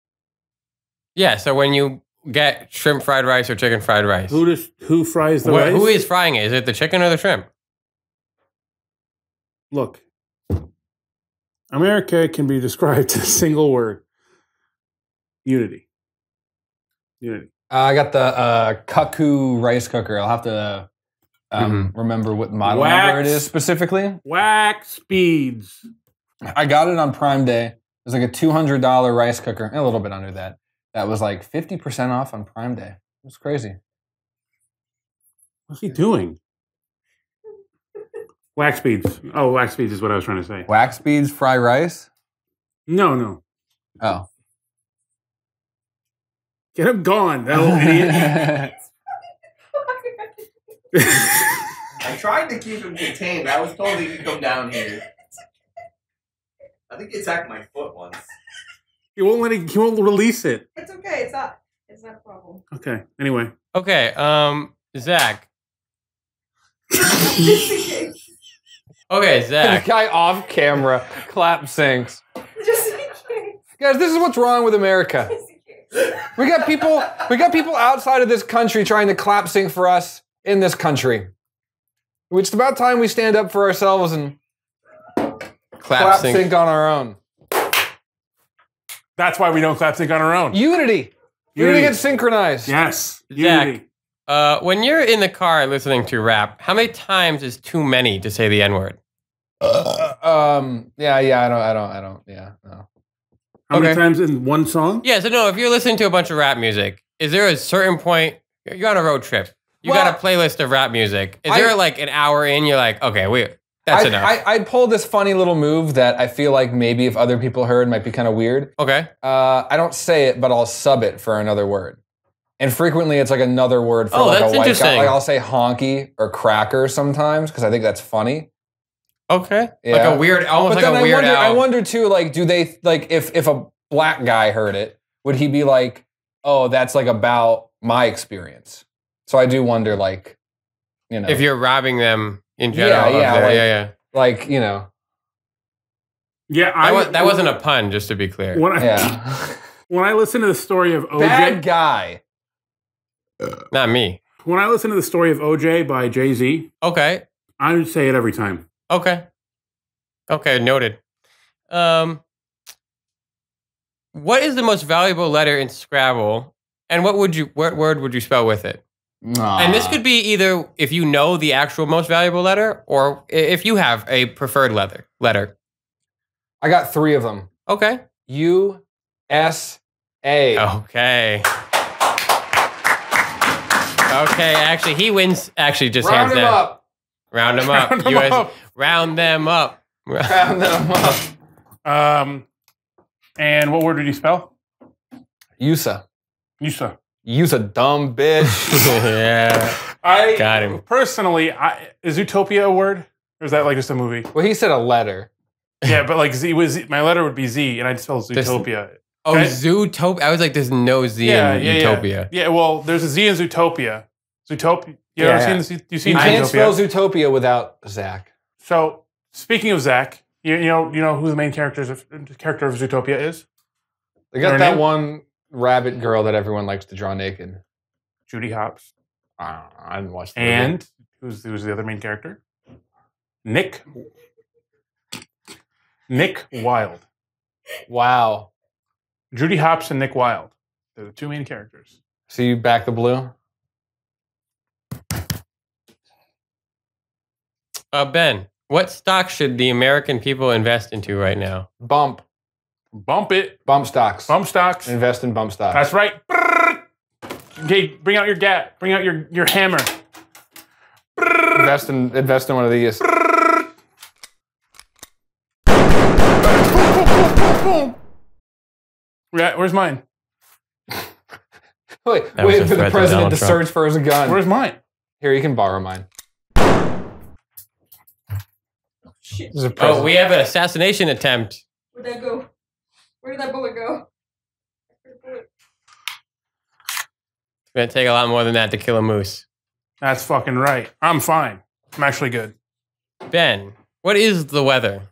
Yeah, so when you get shrimp fried rice or chicken fried rice. Who fries the rice? Who is frying it? Is it the chicken or the shrimp? Look, America can be described in a single word. Unity. Unity. I got the Cuckoo rice cooker. I'll have to remember what model number it is specifically. Wax speeds. I got it on Prime Day. It was like a $200 rice cooker, a little bit under that. That was like 50% off on Prime Day. It was crazy. What's he doing? Wax speeds. Oh, wax speeds is what I was trying to say. Wax speeds, fry rice? No. Oh. Get him gone, that old idiot. I tried to keep him contained. I was told he could come down here. I think he attacked my foot once. He won't let it. He won't release it. It's okay. It's not. It's not a problem. Okay. Anyway. Okay. Zach. Okay, Zach. The guy off camera clap sings. Just in case. Guys, this is what's wrong with America. Just in case. We got people outside of this country trying to clap sing for us in this country. It's about time we stand up for ourselves and clap sync on our own. That's why we don't clap sync on our own. Unity. Unity gets synchronized. Yes. Unity. Zach, when you're in the car listening to rap, how many times is too many to say the N-word? I don't. How many times in one song? Yeah, so no, if you're listening to a bunch of rap music, is there a certain point, you're on a road trip, you got a playlist of rap music, is there like an hour in, you're like, okay, that's enough. I pulled this funny little move that I feel like maybe if other people heard might be kind of weird. Okay. I don't say it, but I'll sub it for another word. And frequently it's like another word for like a white guy. Like I'll say honky or cracker sometimes because I think that's funny. Okay. Yeah. Like a weird, almost like a weird out. I wonder too, like, do they, like, if a black guy heard it, would he be like, oh, that's like about my experience? So I do wonder, like, you know. If you're robbing them in general. Yeah. Like, you know. Yeah. That wasn't a pun, just to be clear. When I listen to the story of OJ. Bad guy. Not me. When I listen to the story of OJ by Jay-Z, okay, I would say it every time. Okay. Okay, noted. What is the most valuable letter in Scrabble, and what word would you spell with it? And this could be either if you know the actual most valuable letter, or if you have a preferred letter. I got three of them. Okay. USA. Okay. Okay, actually, he wins. Actually, just round hands down. Round them up. Round them up. And what word did you spell? Yusa. Yusa. Yusa, dumb bitch. Yeah. I got him. Personally, is Zootopia a word? Or is that like just a movie? Well, he said a letter. Yeah, but like Z was my letter would be Z, and I'd spell Zootopia. Oh, Zootopia. I was like, there's no Z in Utopia. Yeah, well, there's a Z in Zootopia. Zootopia. You seen Zootopia? I can't spell Zootopia without Zach. So, speaking of Zach, you know who the main character of Zootopia is? They got that one rabbit girl that everyone likes to draw naked. Judy Hopps. I didn't watch that. And who's the other main character? Nick Wilde. Wow. Judy Hopps and Nick Wilde. They're the two main characters. So you back the blue? Ben, what stock should the American people invest into right now? Bump. Bump it. Bump stocks. Bump stocks. Invest in bump stocks. That's right. Okay, bring out your gat. Bring out your hammer. Invest in one of these. Where's mine? Wait for the president to search for his gun. Where's mine? Here, you can borrow mine. Oh, we have an assassination attempt. Where'd that go? Where did that bullet go? It's gonna take a lot more than that to kill a moose. That's fucking right. I'm fine. I'm actually good. Ben, what is the weather?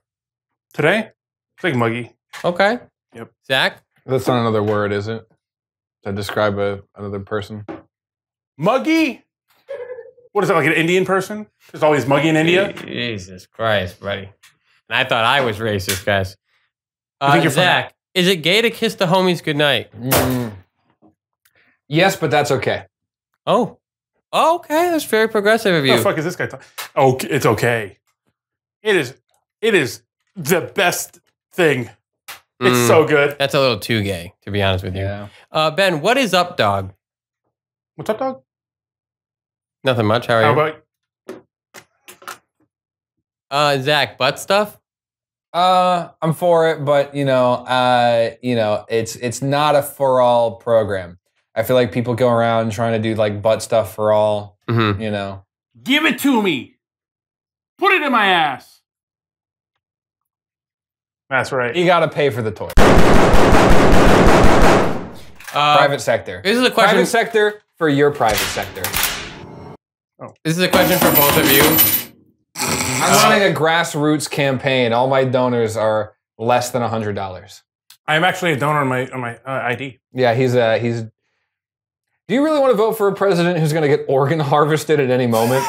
Today? It's like muggy. Okay. Yep. Zach? That's not another word, is it? To describe another person. Muggy? What is that, like an Indian person? There's always muggy in India? Jesus Christ, buddy. And I thought I was racist, guys. Zach, is it gay to kiss the homies goodnight? Yes, but that's okay. Oh, okay. That's very progressive of you. What the fuck is this guy talking? Oh, it's okay. It is the best thing. It's so good. That's a little too gay, to be honest with you. Yeah. Ben, what is up, dog? What's up, dog? Nothing much. How are you? How about Zach, butt stuff? I'm for it, but you know, it's not a for all program. I feel like people go around trying to do like butt stuff for all, you know. Give it to me. Put it in my ass. That's right. You got to pay for the toy. Private sector. This is a question. Private sector for your private sector. Oh. This is a question for both of you. I'm running a grassroots campaign. All my donors are less than $100. I'm actually a donor on my ID. Yeah, he's. Do you really want to vote for a president who's going to get organ harvested at any moment?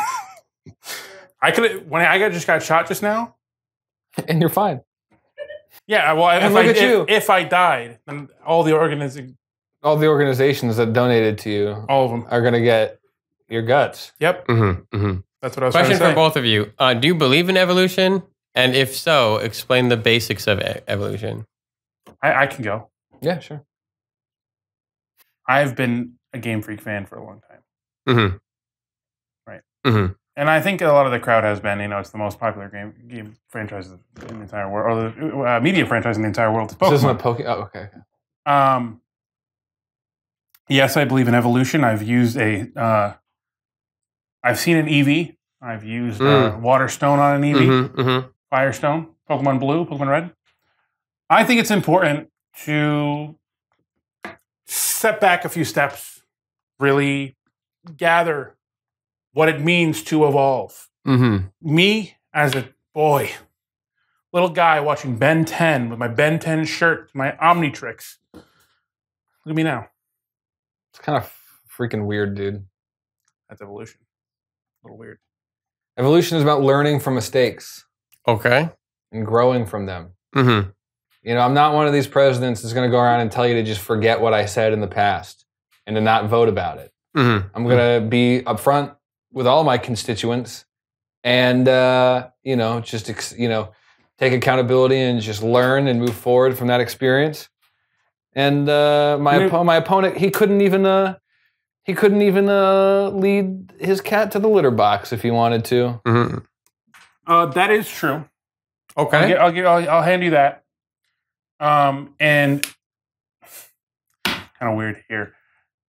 I could when I just got shot just now, and you're fine. Yeah, well, if I died, then all the organizations that donated to you, all of them, are going to get your guts. Yep. That's what I was trying to say. Question for both of you: do you believe in evolution? And if so, explain the basics of evolution. I can go. Yeah, sure. I've been a Game Freak fan for a long time. Right. And I think a lot of the crowd has been, you know, it's the most popular game franchise in the entire world, or the media franchise in the entire world. This isn't a Pokemon. Oh, okay. Yes, I believe in evolution. I've used a, I've seen an Eevee. I've used Water Stone on an Eevee, Firestone, Pokemon Blue, Pokemon Red. I think it's important to step back a few steps, really gather what it means to evolve. Me, as a boy, little guy watching Ben 10 with my Ben 10 shirt, my Omnitrix. Look at me now. It's kind of freaking weird, dude. That's evolution. A little weird. Evolution is about learning from mistakes. Okay. And growing from them. You know, I'm not one of these presidents that's going to go around and tell you to just forget what I said in the past and to not vote about it. I'm going to be upfront with all my constituents and, you know, just, you know, take accountability and just learn and move forward from that experience. And my opponent, he couldn't even lead his cat to the litter box if he wanted to. That is true. Okay. I'll hand you that. And kind of weird here.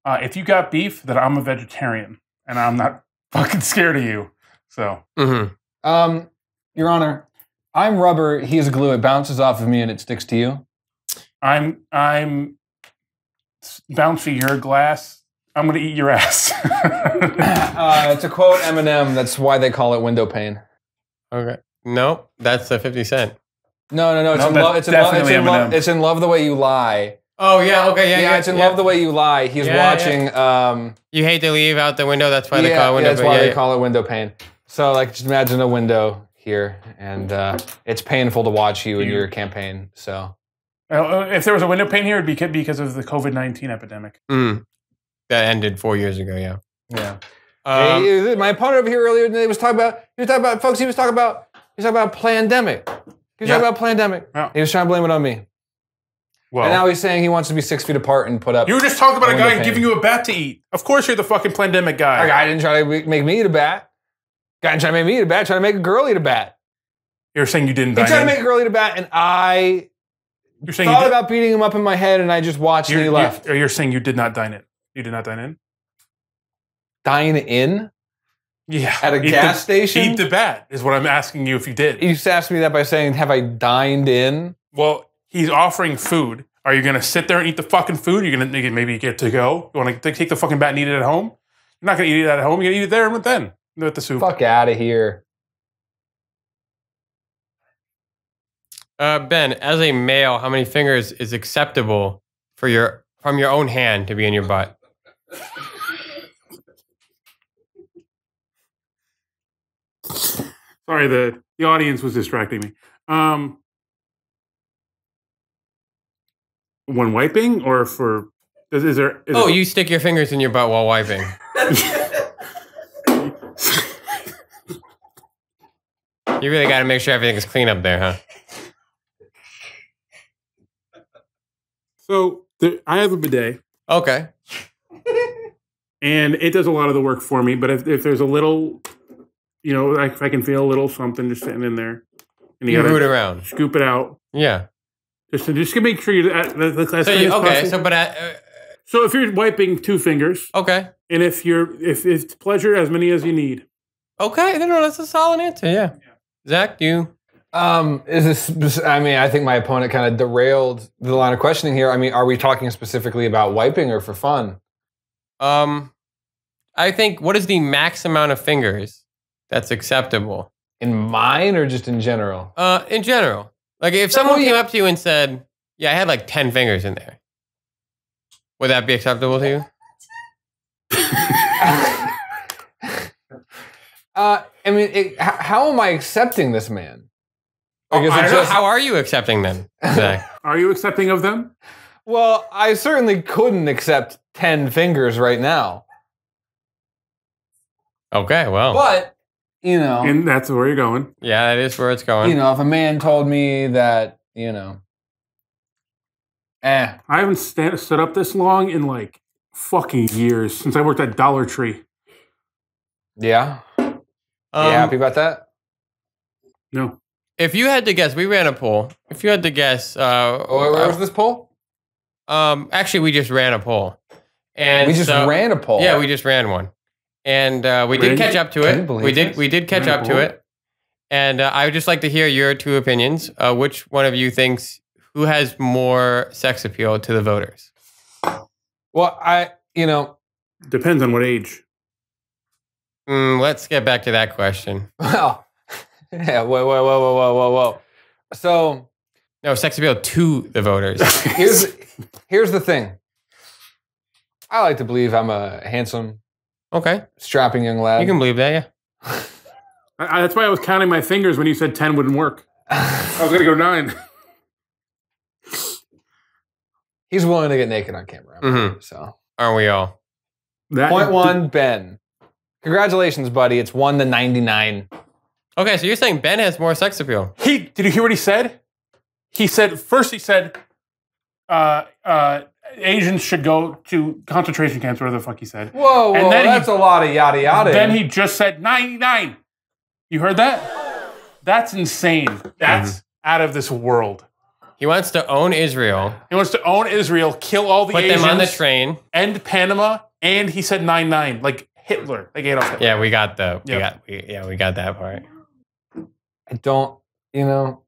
If you got beef, that I'm a vegetarian and I'm not fucking scared of you. So, Your Honor, I'm rubber. He is glue. It bounces off of me and it sticks to you. I'm bouncy. You're glass. I'm gonna eat your ass. It's a quote Eminem. That's why they call it window pane. Okay. No, that's the 50 Cent. No. It's in Love the Way You Lie. Oh, yeah. Okay. Yeah. It's in Love the Way You Lie. He's watching. Yeah. You hate to leave out the window. That's why they call it window pane. That's why they call it window pane. So, like, just imagine a window here, and it's painful to watch you in your campaign. So, if there was a window pane here, it'd be because of the COVID-19 epidemic. That ended 4 years ago. Yeah. Yeah. My opponent over here earlier today was talking about. He was talking about pandemic. He was talking about pandemic. Yeah. He was trying to blame it on me. Well, and now he's saying he wants to be 6 feet apart and put up. You were just talking about a guy giving you a bat to eat. Of course you're the fucking pandemic guy. A guy didn't try to make me eat a bat. Guy didn't try to make me eat a bat. Tried to make a girl eat a bat. You're saying you didn't. He tried to make a girl eat a bat, and I thought about beating him up in my head, and I just watched and he left. You're saying you did not dine in. You did not dine in. Dine in? Yeah, at a gas station. Eat the bat is what I'm asking you if you did. You just asked me that by saying, "Have I dined in?" Well, he's offering food. Are you gonna sit there and eat the fucking food? You're gonna maybe get to go. You want to take the fucking bat and eat it at home? You're not gonna eat it at home. You're gonna eat it there and then with the soup. Fuck out of here, Ben. As a male, how many fingers is acceptable for from your own hand to be in your butt? Sorry, the audience was distracting me. When wiping, or for is there? Is you stick your fingers in your butt while wiping. You really got to make sure everything's clean up there, huh? So I have a bidet. Okay. And it does a lot of the work for me, but if there's a little. You know, if I can feel a little something just sitting in there, and you root around, scoop it out. Yeah, just to make sure you. That's okay. Possible. So, but So if you're wiping two fingers. Okay. And if you're, if it's pleasure, as many as you need. Okay. No, that's a solid answer. Yeah. Zach, you. Is this, I mean, I think my opponent kind of derailed the line of questioning here. I mean, are we talking specifically about wiping or for fun? I think, what is the max amount of fingers that's acceptable? In mine or just in general? In general. Like if someone came up to you and said, yeah, I had like 10 fingers in there. Would that be acceptable to you? I mean, how am I accepting this man? Like, I don't know. How are you accepting them? Are you accepting of them? Well, I certainly couldn't accept 10 fingers right now. Okay, well. But, you know. And that's where you're going. Yeah, that is where it's going. You know, if a man told me that, you know. Eh. I haven't stood up this long in like fucking years since I worked at Dollar Tree. Yeah. You happy about that? No. If you had to guess, we ran a poll. If you had to guess... where was this poll? Actually, we just ran a poll. And we just ran a poll? Yeah, we just ran one. And we did catch up to it. We did catch up to it. And I would just like to hear your two opinions. Which one of you thinks... Who has more sex appeal to the voters? Well, you know... Depends on what age. Let's get back to that question. Well... Yeah, whoa. So, no, sex appeal to the voters. Here's the thing. I like to believe I'm a handsome, strapping young lad. You can believe that, yeah. That's why I was counting my fingers when you said 10 wouldn't work. I was going to go 9. He's willing to get naked on camera. So aren't we all? Point one, Ben. Congratulations, buddy. It's 1 to 99. Okay, so you're saying Ben has more sex appeal. Did you hear what he said? He said, first he said, Asians should go to concentration camps, whatever the fuck he said. Whoa, and then that's a lot of yada yada. Then he just said 99. You heard that? That's insane. That's out of this world. He wants to own Israel. He wants to own Israel, kill all the Asians. Put them on the train. End Panama, and he said 99, like Hitler. They ate off Hitler. Yeah, we got the, we got that part. I don't, you know,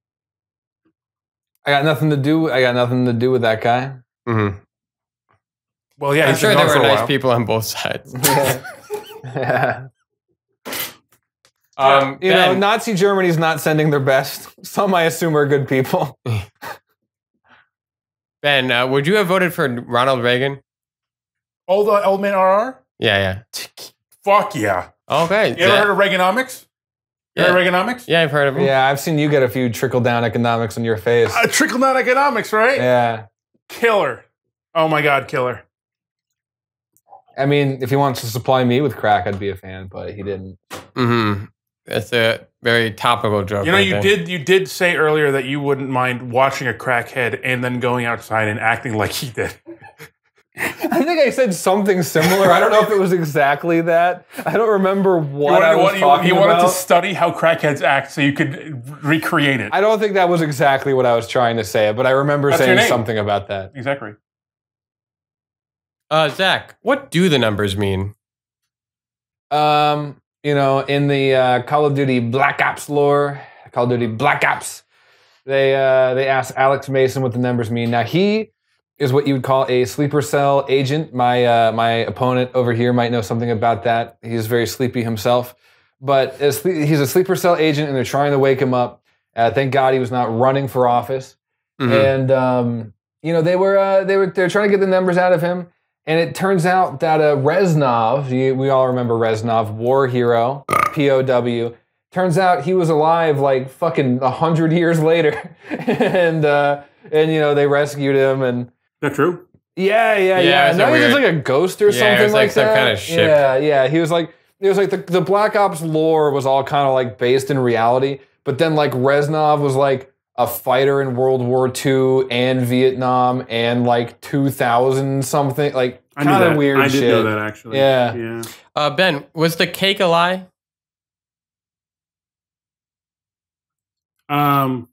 I got nothing to do with that guy. Well, yeah, I'm sure there were nice people on both sides. Yeah. You know, Nazi Germany's not sending their best. Some, I assume, are good people. Ben, would you have voted for Ronald Reagan? Old man RR? Yeah, yeah. Fuck yeah. Okay. You ever heard of Reaganomics? Yeah. Reaganomics? Yeah, I've heard of them. Yeah, I've seen you get a few trickle-down economics on your face. Trickle-down economics, right? Yeah. Killer. Oh my God, killer. I mean, if he wants to supply me with crack, I'd be a fan, but he didn't. That's a very topical joke. You know, you did say earlier that you wouldn't mind watching a crackhead and then going outside and acting like he did. I think I said something similar. I don't know if it was exactly that. I don't remember what I was talking about. You wanted to study how crackheads act so you could recreate it. I don't think that was exactly what I was trying to say, but I remember saying something about that. Exactly. Zach, what do the numbers mean? You know, in the Call of Duty Black Ops lore, Call of Duty Black Ops, they asked Alex Mason what the numbers mean. Now he is what you would call a sleeper cell agent. My my opponent over here might know something about that. He's very sleepy himself, but he's a sleeper cell agent, and they're trying to wake him up. Thank God he was not running for office. And you know, they're trying to get the numbers out of him, and it turns out that Reznov, we all remember Reznov, war hero, POW. Turns out he was alive like fucking 100 years later, and you know, they rescued him and. That true? Yeah. No, he was like a ghost or something like that. Yeah, like some kind of ship. Yeah. He was like, the Black Ops lore was all kind of like based in reality, but then like Reznov was like a fighter in World War II and Vietnam and like 2000 something, like kind of weird shit. I did know that actually. Yeah. Ben, was the cake a lie? I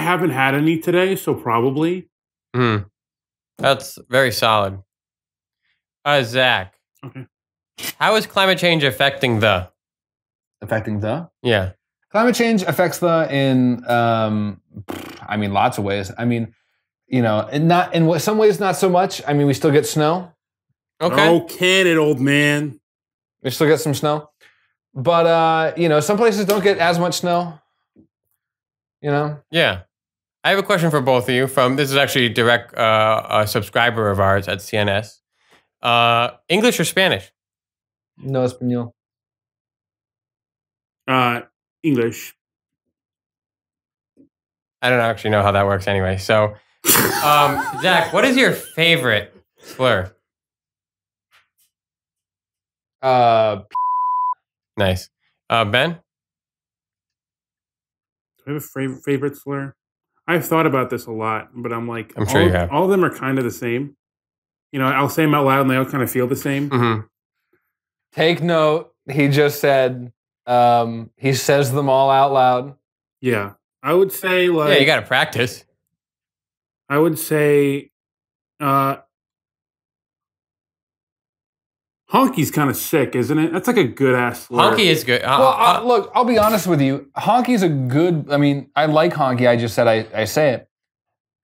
haven't had any today, so probably. That's very solid. Zach. Okay. How is climate change affecting the? Affecting the? Yeah. Climate change affects the in, I mean, lots of ways. I mean, you know, and not in some ways, not so much. I mean, we still get snow. Okay. Oh, can it, old man. We still get some snow. But, you know, some places don't get as much snow. You know? Yeah. I have a question for both of you. From this is actually direct a subscriber of ours at CNS. English or Spanish? No, español. English. I don't actually know how that works anyway. So, Zach, what is your favorite slur? Nice. Ben? Do I have a favorite slur? I've thought about this a lot, but I'm like, I'm sure you have. All of them are kind of the same. You know, I'll say them out loud and they all kind of feel the same. Mm-hmm. Take note. He just said, he says them all out loud. Yeah. I would say, like, yeah, you got to practice. I would say, honky's kind of sick, isn't it? That's like a good ass slur. Honky is good. Well, look, I'll be honest with you. Honky's a good, I mean, I like honky. I just said I say it.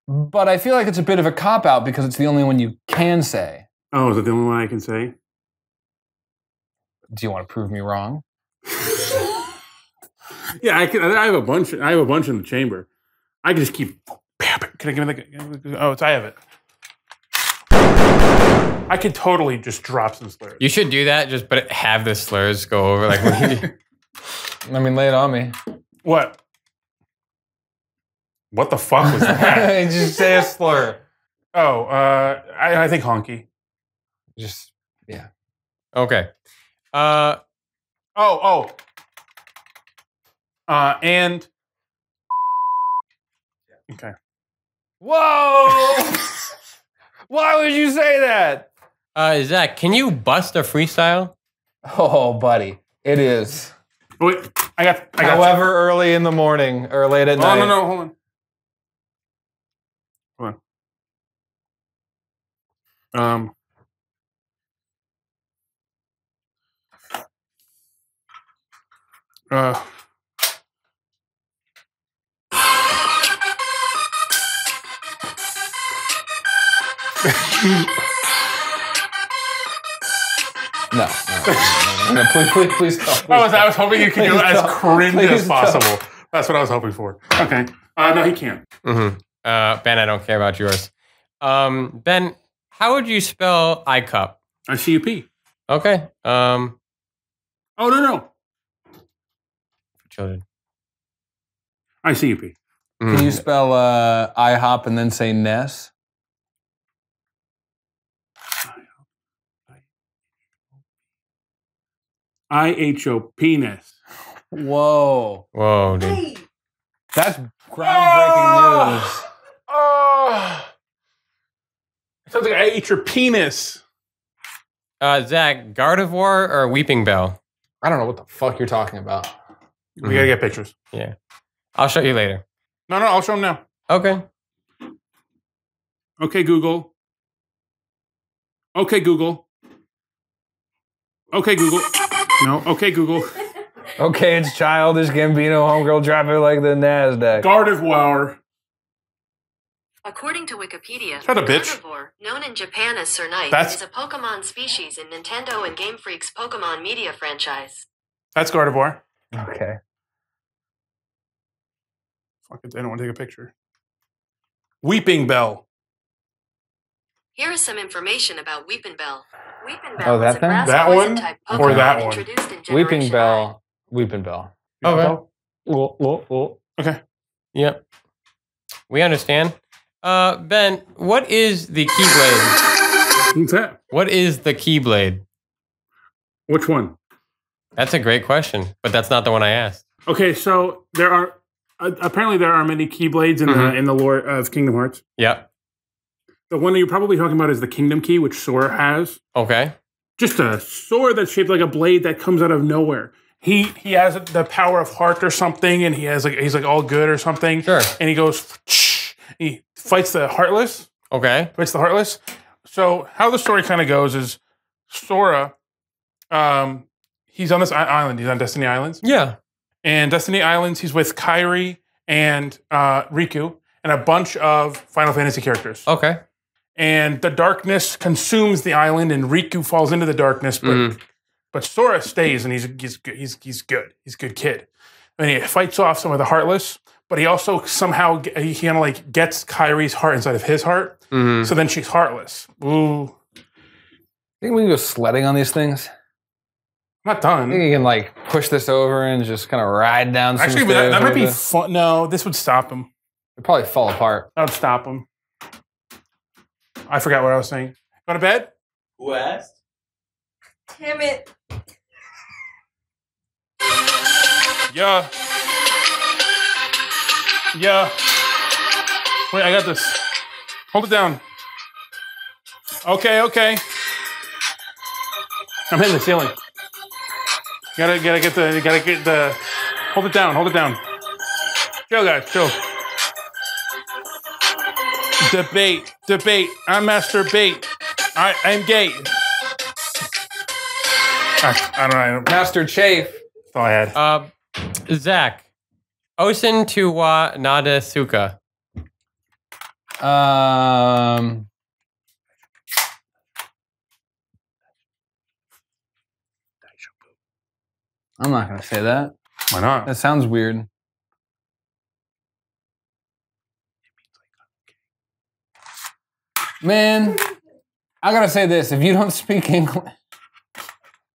But I feel like it's a bit of a cop-out because it's the only one you can say. Oh, is it the only one I can say? Do you want to prove me wrong? Yeah, I can. I have a bunch. I have a bunch in the chamber. I can just keep. Can I give me the? Oh, it's. I have it. I could totally just drop some slurs. You should do that. Just but have the slurs go over like. I mean, lay it on me. What? What the fuck was that? Just say a slur. Oh, I think honky. Just yeah. Okay. And okay. Whoa! Why would you say that? Zach, can you bust a freestyle? Oh, buddy, it is. Wait, I got however you. Early in the morning or late at night. No, hold on. Hold on. No, please stop. I was hoping you could do it as cringe as possible. That's what I was hoping for. Okay. No, he can't. Mm-hmm. Ben, I don't care about yours. Ben, how would you spell iCup? ICUP. Okay. Oh, no. For children. ICUP. Mm. Can you spell IHOP and then say Ness? IHOP Ness. Whoa. Whoa, dude. That's groundbreaking news. Oh. It sounds like I ate your penis. Zach, Gardevoir or Weepinbell? I don't know what the fuck you're talking about. We gotta get pictures. Yeah. I'll show you later. No, I'll show them now. Okay. Okay, Google. Okay, Google. Okay, Google. No, okay, Google. Okay, it's childish Gambino, homegirl, drop it like the NASDAQ. Gardevoir. According to Wikipedia, Gardevoir, known in Japan as Sernite, is a Pokemon species in Nintendo and Game Freak's Pokemon media franchise. That's Gardevoir. Okay. Fuck it, I don't want to take a picture. Weepinbell. Here is some information about Weepinbell. Weepinbell is a grass poison type Pokemon introduced in Generation I. Weepinbell. Okay. Okay. Yep. We understand. Ben, what is the Keyblade? What's that? What is the Keyblade? Which one? That's a great question, but that's not the one I asked. Okay, so there are apparently there are many Keyblades in the lore of Kingdom Hearts. Yeah. The one that you're probably talking about is the Kingdom Key, which Sora has. Okay. Just a sword that's shaped like a blade that comes out of nowhere. He has the power of heart or something, and he's like all good or something. Sure. And he goes, he fights the Heartless. Okay. It's the Heartless. So how the story kind of goes is Sora, he's on this island. He's on Destiny Islands. Yeah. And Destiny Islands, he's with Kairi and Riku and a bunch of Final Fantasy characters. Okay. And the darkness consumes the island, and Riku falls into the darkness, but Sora stays, and he's good. He's a good kid. And he fights off some of the Heartless, but he also somehow he kind of like gets Kairi's heart inside of his heart. Mm-hmm. So then she's heartless. Ooh. Think we can go sledding on these things? I'm not done. I think you can like push this over and just kind of ride down. Some actually, that might be fun. No, this would stop him. It'd probably fall apart. That would stop him. I forgot what I was saying. Go to bed? Who asked? Damn it. Yeah. Yeah. Wait, I got this. Hold it down. Okay, okay. I'm hitting the ceiling. Gotta get the. Hold it down. Hold it down. Chill, guys. Chill. Debate. Debate. I masturbate. I'm gay. I don't know. Master Chafe. That's all I had. Zach. Osen to wa nada suka. I'm not going to say that. Why not? That sounds weird. Man, I got to say this. If you don't speak English...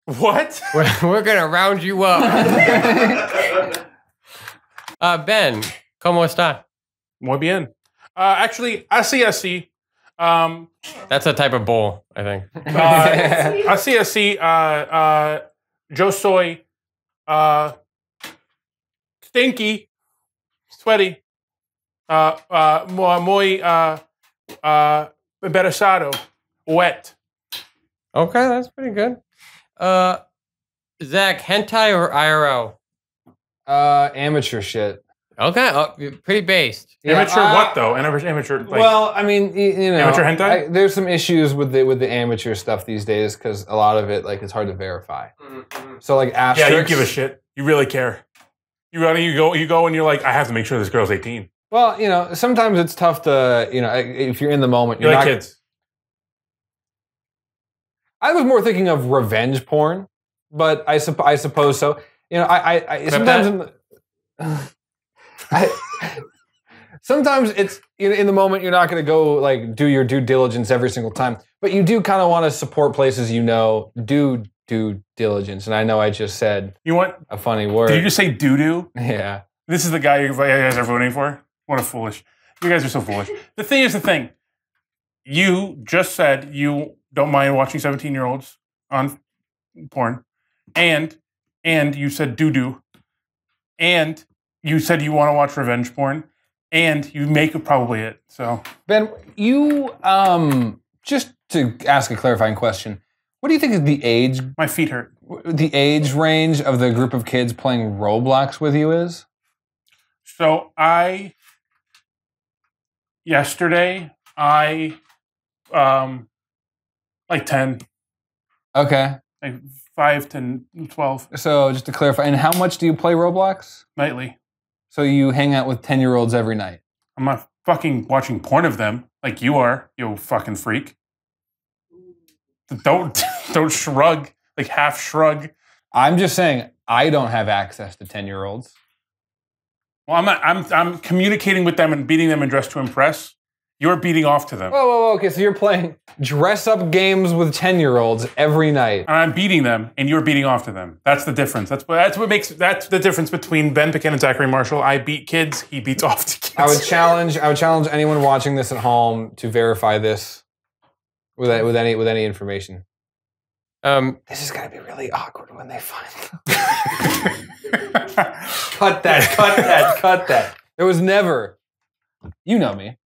What? We're going to round you up. Ben, ¿cómo está? Muy bien. Actually, así. That's a type of bowl, I think. Así. Yo soy... stinky, sweaty, muy embarazado, wet. Okay, that's pretty good. Zach, hentai or IRL? Amateur shit. Okay, pretty based. Yeah, amateur what though? Amateur. Like, well, I mean, you know, amateur hentai. There's some issues with the amateur stuff these days because a lot of it like it's hard to verify. Mm-hmm. So like asterisks. Yeah, you give a shit. You really care. You go and you're like, I have to make sure this girl's 18. Well, you know, sometimes it's tough to if you're in the moment, you're like not kids. I was more thinking of revenge porn, but I suppose so. You know, I sometimes. Sometimes it's in the moment you're not going to go like do your due diligence every single time, but you do kind of want to support places do due diligence. And I know I just said a funny word. Did you just say doo doo? Yeah. This is the guy you guys are voting for. What a foolish! You guys are so foolish. The thing. You just said you don't mind watching 17-year-olds on porn, and you said doo doo, and you said you want to watch revenge porn, and you make it probably it. So Ben, you just to ask a clarifying question, what do you think is the age? My feet hurt. The age range of the group of kids playing Roblox with you is? So yesterday, like 10. Okay. Like 5 to 12. So just to clarify, and how much do you play Roblox? Nightly. So you hang out with 10-year-olds every night? I'm not fucking watching porn of them like you are, you fucking freak. Don't shrug, like half shrug. I'm just saying I don't have access to 10-year-olds. Well, I'm communicating with them and beating them in Dress to Impress. You're beating off to them. Whoa, okay, so you're playing dress-up games with 10-year-olds every night. And I'm beating them, and you're beating off to them. That's the difference. That's the difference between Ben Picken and Zachary Marshall. I beat kids, he beats off to kids. I would challenge anyone watching this at home to verify this with any information. This is gonna be really awkward when they find them. Cut that. There was never, you know me.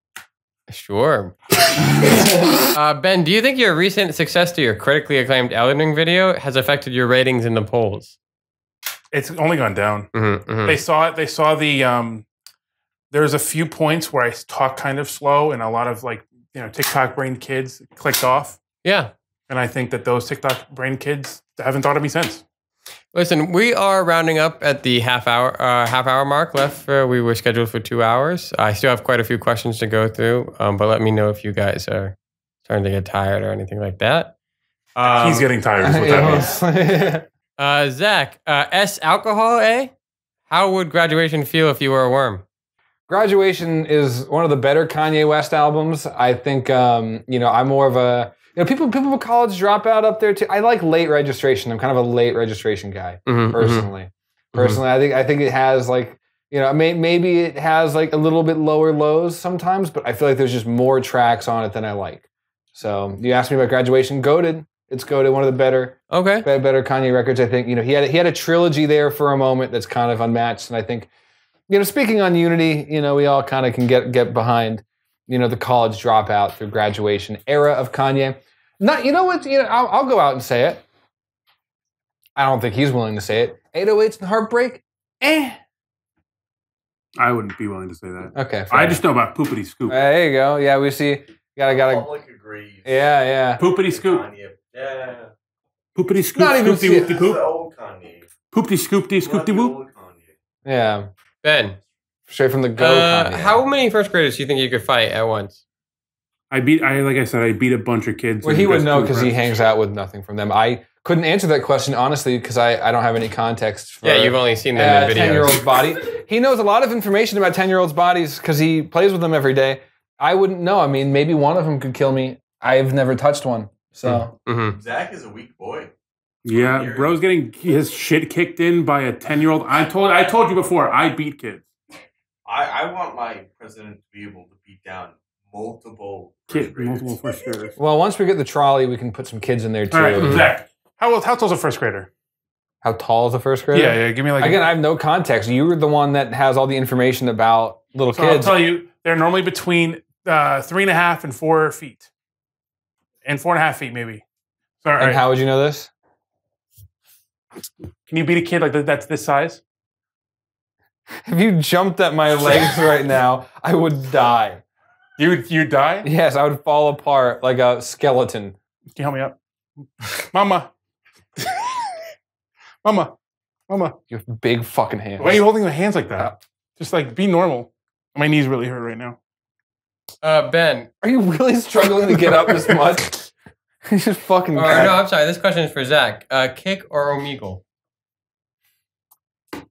Sure. Ben, do you think your recent success to your critically acclaimed Elden Ring video has affected your ratings in the polls? It's only gone down. Mm-hmm, mm-hmm. They saw there's a few points where I talk kind of slow and a lot of like you know, TikTok brained kids clicked off. Yeah. And I think that those TikTok brain kids haven't thought of me since. Listen, we are rounding up at the half hour mark left. We were scheduled for 2 hours. I still have quite a few questions to go through, but let me know if you guys are starting to get tired or anything like that. He's getting tired is what that means. Zach, S alcohol A? How would Graduation feel if you were a worm? Graduation is one of the better Kanye West albums. I think, you know, I'm more of a... You know, people with college dropout up there too. I like late registration. I'm kind of a late registration guy personally. Mm-hmm. Personally, I think it has like, you know, maybe it has like a little bit lower lows sometimes, but I feel like there's just more tracks on it than I like. So you asked me about Graduation. Goated. It's Goated. One of the better, better Kanye records. I think, you know, he had a trilogy there for a moment that's kind of unmatched, and I think, you know, speaking on unity, you know, we all kind of can get behind, you know, the college dropout through Graduation era of Kanye. Not, you know what, you know, I'll go out and say it. I don't think he's willing to say it. 808s and Heartbreak, eh. I wouldn't be willing to say that. Okay. I just know about Poopity Scoop. There you go. Yeah, we see. Gotta. Public agrees. Yeah, yeah. Poopity Scoop. Kanye. Yeah. Poopity Scoop. Not even see it. That's the old Kanye. Poopity Scoopty Scoopty Whoop. Yeah. Ben. Straight from the go. How many first graders do you think you could fight at once? Like I said, I beat a bunch of kids. Well, he would know because he hangs out with nothing from them. I couldn't answer that question honestly because I don't have any context. For, yeah, you've only seen them in videos. 10-year-old's body. He knows a lot of information about 10-year-olds' bodies because he plays with them every day. I wouldn't know. I mean, maybe one of them could kill me. I've never touched one. So Zach is a weak boy. Yeah, bro's getting his shit kicked in by a 10-year-old. I told you before. I beat kids. I want my president to be able to beat down multiple kids. Multiple first graders. Well, once we get the trolley, we can put some kids in there too. All right, Zach. How tall's a first grader? How tall is a first grader? Yeah, yeah. Give me like again. I have no context. You were the one that has all the information about little kids. I'll tell you, they're normally between 3.5 and 4 feet, and 4.5 feet maybe. All right. And how would you know this? Can you beat a kid like that's this size? If you jumped at my legs right now, I would die. You die? Yes, I would fall apart like a skeleton. Can you help me up? Mama. Mama. Mama. You have big fucking hands. Why are you holding the hands like that? Just like, be normal. My knees really hurt right now. Ben. Are you really struggling to get up this much? You just fucking... All right, no, I'm sorry. This question is for Zach. Kick or Omegle?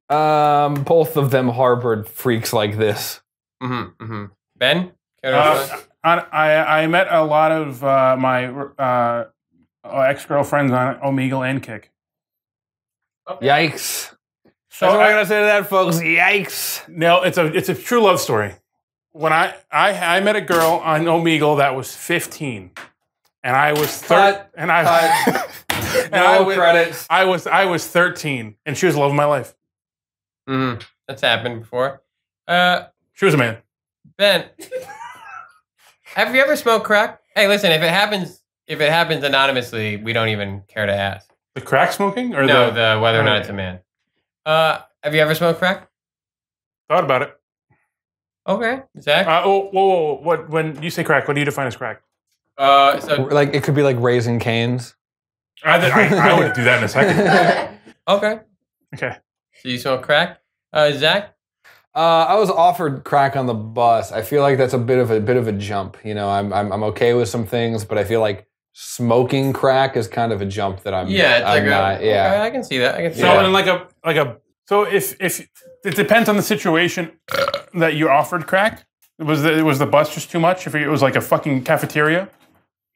Both of them harbored freaks like this. Ben? I met a lot of my ex-girlfriends on Omegle and Kick. Okay. Yikes. So that's what I'm going to say to that, folks. Yikes. No, it's a true love story. When I met a girl on Omegle that was 15, and I was 30. And I was 13, and she was the love of my life. That's happened before. She was a man. Ben, have you ever smoked crack? Hey, listen, if it happens anonymously, we don't even care to ask. The crack smoking, or no, the whether or not it's a man. Have you ever smoked crack? Thought about it. Okay, Zach. Whoa! What? When you say crack, what do you define as crack? So like it could be like Raising Cane's. I would do that in a second. Okay. Okay. So you smoke crack, Zach? I was offered crack on the bus. I feel like that's a bit of a jump. You know, I'm okay with some things, but I feel like smoking crack is kind of a jump that I'm. Yeah, it's I'm like not, a, yeah. Okay, I can see that. I can see. So yeah. And so if it depends on the situation that you're offered crack. Was the bus just too much? If it was like a fucking cafeteria,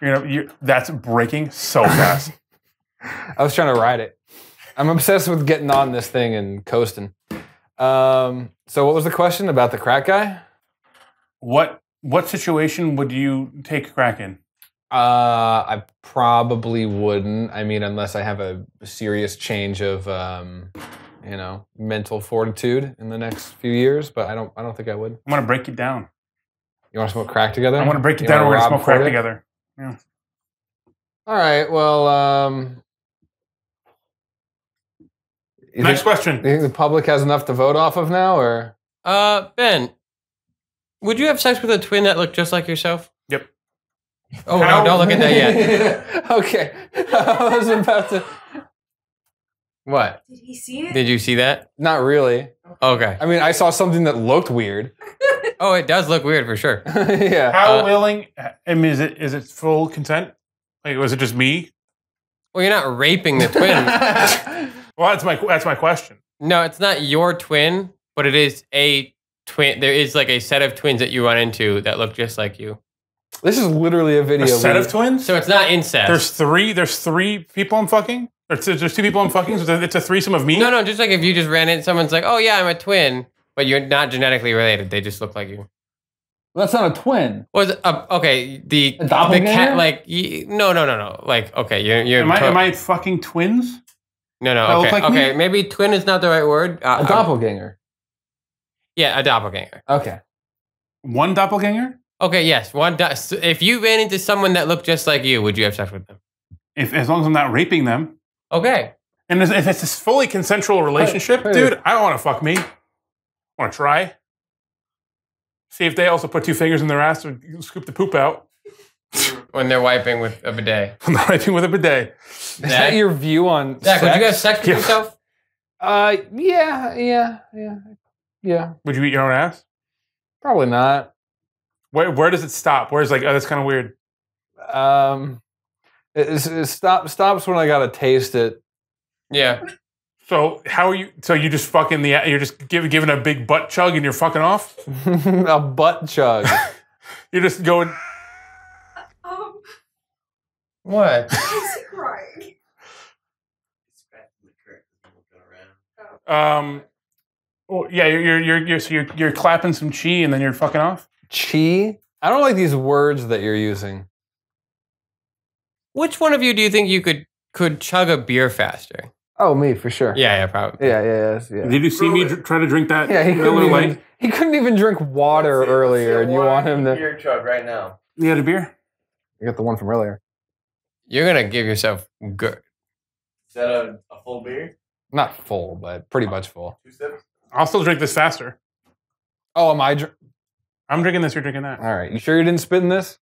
you know, that's breaking so fast. I was trying to ride it. I'm obsessed with getting on this thing and coasting. So what was the question about the crack guy? What situation would you take crack in? I probably wouldn't. I mean, unless I have a serious change of you know, mental fortitude in the next few years, but I don't think I would. I want to break you down. You want to smoke crack together? I want to break you down. We're going to smoke crack together. Yeah. All right. Well, Next question. Do you think the public has enough to vote off of now, or Ben, would you have sex with a twin that looked just like yourself? Yep. Oh, no, don't look at that yet. Okay. I was about to... What? Did he see it? Did you see that? Not really. Okay. I mean, I saw something that looked weird. Oh, it does look weird for sure. Yeah. How willing... I mean, is it full consent? Like, was it just me? Well, you're not raping the twin. Well, that's my question. No, it's not your twin, but it is a twin. There is like a set of twins that you run into that look just like you. This is literally a video. A set of twins? So it's not incest. There's three people I'm fucking? There's two people I'm fucking, so it's a threesome of me? No, just like if you just ran into someone's like, oh yeah, I'm a twin, but you're not genetically related. They just look like you. Well, that's not a twin. Was okay, the cat, like no. Like, okay, you're am I fucking twins? No. That okay. Like okay, me? Maybe twin is not the right word. A doppelganger. Yeah, a doppelganger. Okay. One doppelganger? Okay, yes. One so if you ran into someone that looked just like you, would you have sex with them? If as long as I'm not raping them. Okay. And if it's this fully consensual relationship, dude, I don't want to fuck me. I want to try. See if they also put two fingers in their ass and scoop the poop out. When they're wiping with a bidet. When they're wiping with a bidet. Is that your view on sex? Zach, would you have sex with yourself? Yeah. Would you eat your own ass? Probably not. Where does it stop? Where's like, oh, that's kind of weird. It stops when I gotta taste it. Yeah. So how are you? So you just fucking you're just giving a big butt chug and you're fucking off? A butt chug. You're just going. What? He's crying. Well, yeah, you're clapping some chi and then you're fucking off. Chi? I don't like these words that you're using. Which one of you do you think you could chug a beer faster? Oh, me, for sure. Yeah, probably. Yeah. Did you see me try to drink that? Yeah, he couldn't even drink water earlier, and you want him to... Beer chug right now. You had a beer? You got the one from earlier. You're going to give yourself good. Is that a full beer? Not full, but pretty much full. 2 sips? I'll still drink this faster. Oh, am I... I'm drinking this, you're drinking that. All right. You sure you didn't spit in this?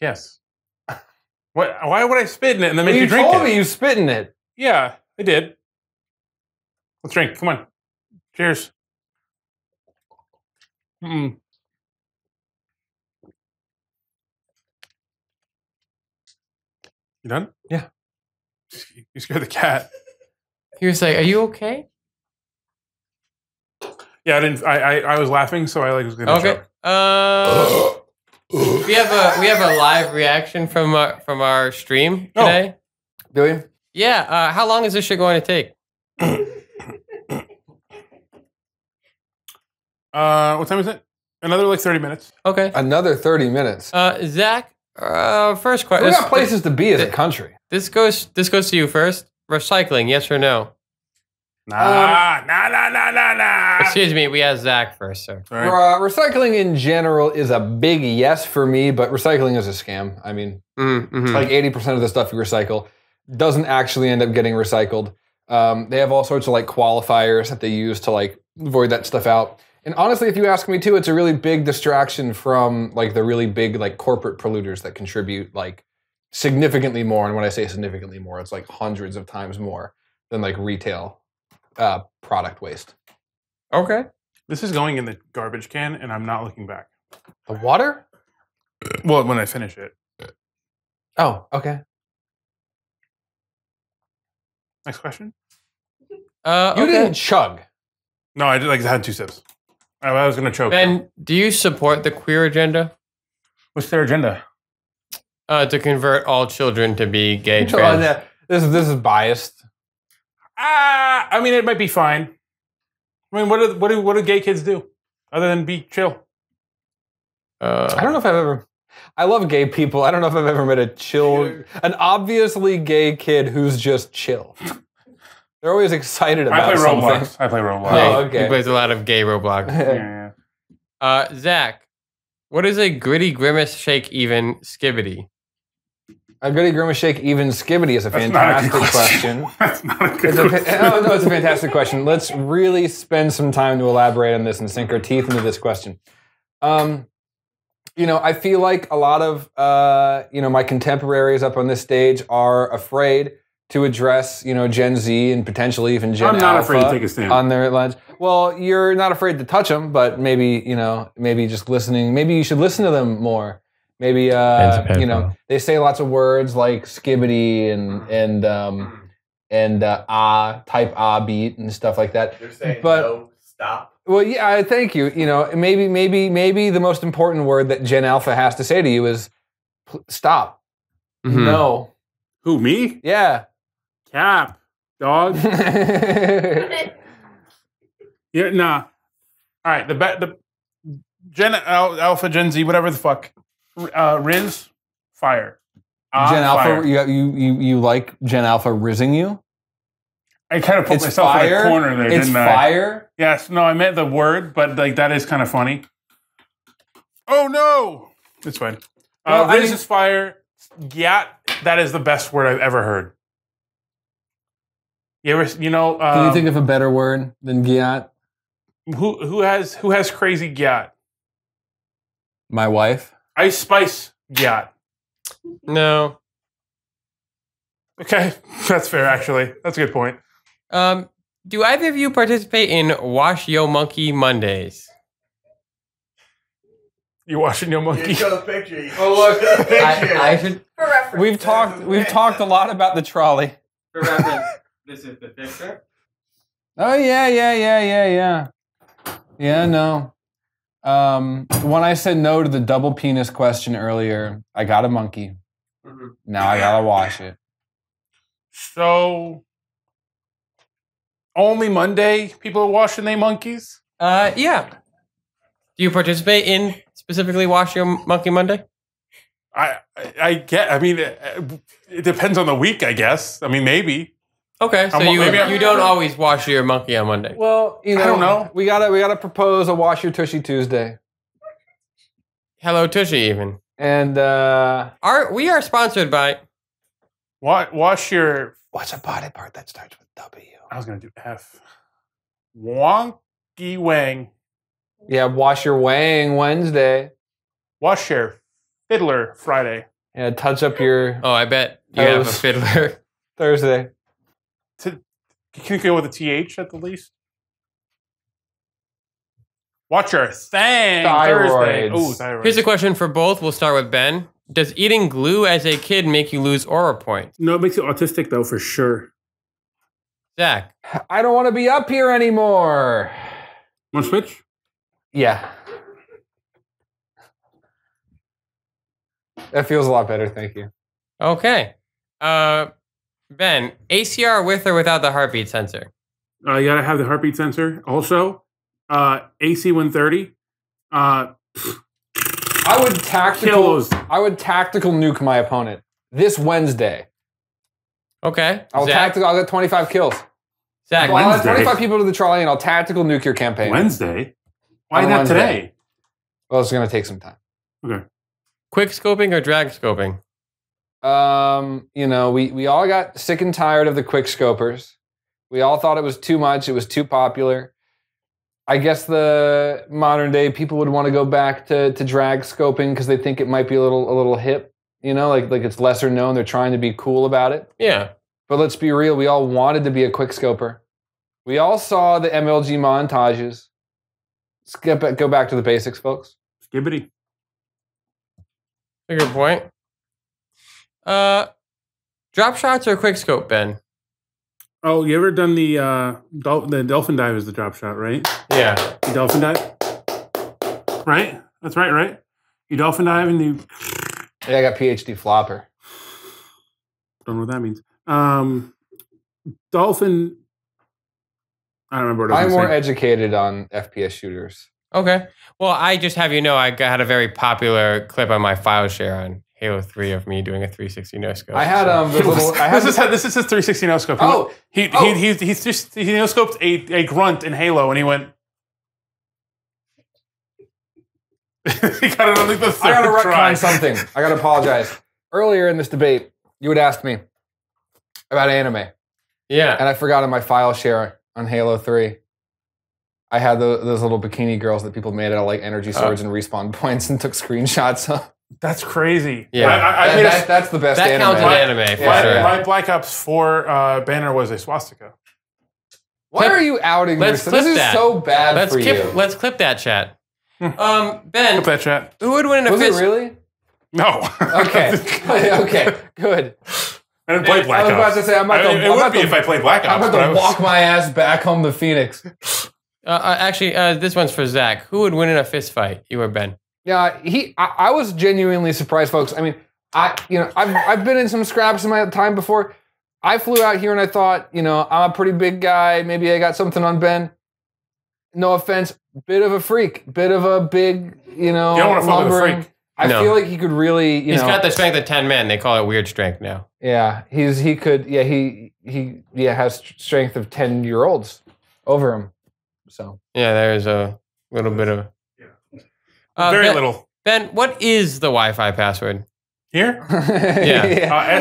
Yes. What? Why would I spit in it and then make you drink it? You told me you spit in it. Yeah. I did. Let's drink. Come on. Cheers. Mm-mm. You done? Yeah. You scared the cat. He was like, "Are you okay?" Yeah, I didn't. I was laughing, so I was gonna. Okay. We have a live reaction from our stream today. Oh. Do we? Yeah, how long is this shit going to take? What time is it? Another like 30 minutes. Okay. Another 30 minutes. Zach, first question. We got places to be as a country. This goes to you first. Recycling, yes or no? Nah. Excuse me, we asked Zach first, sir. Right. Recycling in general is a big yes for me, but recycling is a scam. I mean, it's like 80% of the stuff you recycle doesn't actually end up getting recycled. They have all sorts of like qualifiers that they use to like void that stuff out. And honestly, if you ask me too, it's a really big distraction from like the really big like corporate polluters that contribute like significantly more. And when I say significantly more, it's like hundreds of times more than like retail product waste. Okay. This is going in the garbage can and I'm not looking back. The water? Well, when I finish it. Oh, okay. Next question. You didn't chug. No, I did, I had 2 sips. I was going to choke. And do you support the queer agenda? What's their agenda? To convert all children to be gay, trans. Oh, yeah. This is biased. I mean, it might be fine. I mean, what do gay kids do other than be chill? I don't know if I've ever. I love gay people. I don't know if I've ever met an obviously gay kid who's just chill. They're always excited about something. I play Roblox. Oh, okay. He plays a lot of gay Roblox. Yeah. Zach, what is a gritty grimace shake even skibbity? A gritty grimace shake even skibbity is a fantastic question. That's not a good question. It's a fantastic question. Let's really spend some time to elaborate on this and sink our teeth into this question. you know, I feel like a lot of, you know, my contemporaries up on this stage are afraid to address, you know, Gen Z and potentially even Gen Alpha. I'm not afraid to take a stand. On their lunch. Well, you're not afraid to touch them, but maybe, you know, maybe just listening. Maybe you should listen to them more. Maybe, you know, they say lots of words like skibbity and ah, type ah beat and stuff like that. They're saying but, no, stop. Well, yeah, thank you. You know, maybe the most important word that Gen Alpha has to say to you is stop. Mm-hmm. No. Who, me? Yeah. Cap, dog. Yeah, nah. All right, the Gen Alpha, Gen Z, whatever the fuck. Riz, fire. Gen Alpha, fire. You like Gen Alpha rizzing you? I kind of put myself in a corner there, didn't I? It's fire? Yes, no, I meant the word, but like that is kind of funny. Oh, no! It's fine. Well, Riz is fire. Yeah, that is the best word I've ever heard. You ever, you know? Can you think of a better word than gyat? Who has crazy gyat? My wife. Ice Spice gyat. No. Okay, that's fair. Actually, that's a good point. Do either of you participate in Wash Yo Monkey Mondays? You washing your monkey? You show the picture. You show the picture. I should. For reference, we've talked a lot about the trolley. For reference. This is the picture. Oh yeah. Yeah, no. When I said no to the double penis question earlier, I got a monkey. Mm-hmm. Now I gotta wash it. So only Monday people are washing their monkeys? Yeah. Do you participate in specifically Wash Your Monkey Monday? I get. I mean, it depends on the week, I guess. I mean, maybe. Okay, so you don't always wash your monkey on Monday. Well, you know, I don't know. We gotta propose a Wash Your Tushy Tuesday. Hello Tushy, even. And we are sponsored by Wash Your. What's a body part that starts with W? I was gonna do F. Wonky Wang. Yeah, Wash Your Wang Wednesday. Wash Your Fiddler Friday. Yeah, touch up your. Oh, I bet you have a fiddler Thursday. Can you go with a TH at the least? Watch your thang Thursday. Ooh, thyroids. Here's a question for both. We'll start with Ben. Does eating glue as a kid make you lose aura points? No, it makes you autistic, though, for sure. Zach? I don't want to be up here anymore. Want to switch? Yeah. That feels a lot better, thank you. Okay. Ben, ACR with or without the heartbeat sensor? You gotta have the heartbeat sensor. Also, AC 130. I would tactical nuke my opponent this Wednesday. Okay. I'll get 25 kills. Zach, I'll add 25 people to the trolley and I'll tactical nuke your campaign. Wednesday? Why not today? Well, it's gonna take some time. Okay. Quick scoping or drag scoping? You know, we all got sick and tired of the quick scopers. We all thought it was too much. It was too popular. I guess the modern day people would want to go back to drag scoping because they think it might be a little hip. You know, like it's lesser known. They're trying to be cool about it. Yeah. But let's be real. We all wanted to be a quick scoper. We all saw the MLG montages. Go back to the basics, folks. Skibbity. Good point. Drop shots or quick scope, Ben? Oh, you ever done the dolphin dive is the drop shot, right? Yeah. You dolphin dive? Right? That's right, right? You dolphin dive and you... Yeah, I got PhD flopper. Don't know what that means. Dolphin... I don't remember what I was saying. I'm more educated on FPS shooters. Okay. Well, I just have you know, I had a very popular clip on my file share on Halo 3 of me doing a 360 no scope. I had this is his 360 no scope. Oh, he no scoped a grunt in Halo and he went. He got it on the third try. Something. I gotta apologize. Earlier in this debate, you had asked me about anime. Yeah, and I forgot in my file share on Halo 3. I had those little bikini girls that people made out of like energy swords and respawn points and took screenshots of. That's crazy. Yeah, that's the best that anime. That counted anime, for sure. My Black Ops 4 banner was a swastika. Why are you outing yourself? This is so bad for you. Let's clip that chat. Ben, clip that chat. Who would win in a fist? Was it really? No. Okay. Okay. Good. I didn't play Black Ops. I was about to say, it would be if I played Black Ops. I'm about to walk my ass back home to Phoenix. Actually, this one's for Zach. Who would win in a fist fight, you or Ben? Yeah, I was genuinely surprised, folks. I mean, I've been in some scraps in my time before. I flew out here and I thought, you know, I'm a pretty big guy. Maybe I got something on Ben. No offense, bit of a freak, bit of a big, you know. You don't want to fall with a freak. I feel like he could really, you know. He's got the strength of 10 men. They call it weird strength now. Yeah, he has strength of 10-year-olds over him. So yeah, there's a little bit of. Very little. Ben, what is the Wi-Fi password? Here? Yeah.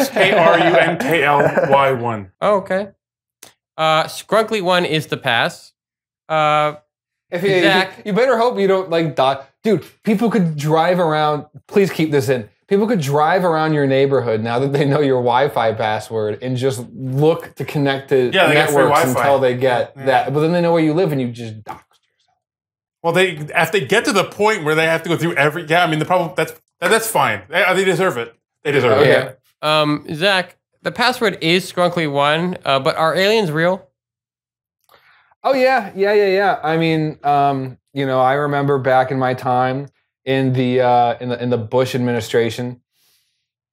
SKRUNKLY1. Oh, okay. Scrunkly1 is the pass. Zach, you better hope you don't, like, dot. Dude, people could drive around. Please keep this in. People could drive around your neighborhood now that they know your Wi-Fi password and just look to connect to networks until they get that. But then they know where you live and you just dot. Well, if they get to the point where they have to go through every... Yeah, I mean, the problem... That's fine. They deserve it. They deserve it. Yeah. Zach, the password is Scrunkly1, but are aliens real? Oh, yeah. Yeah. I mean, you know, I remember back in my time in the Bush administration.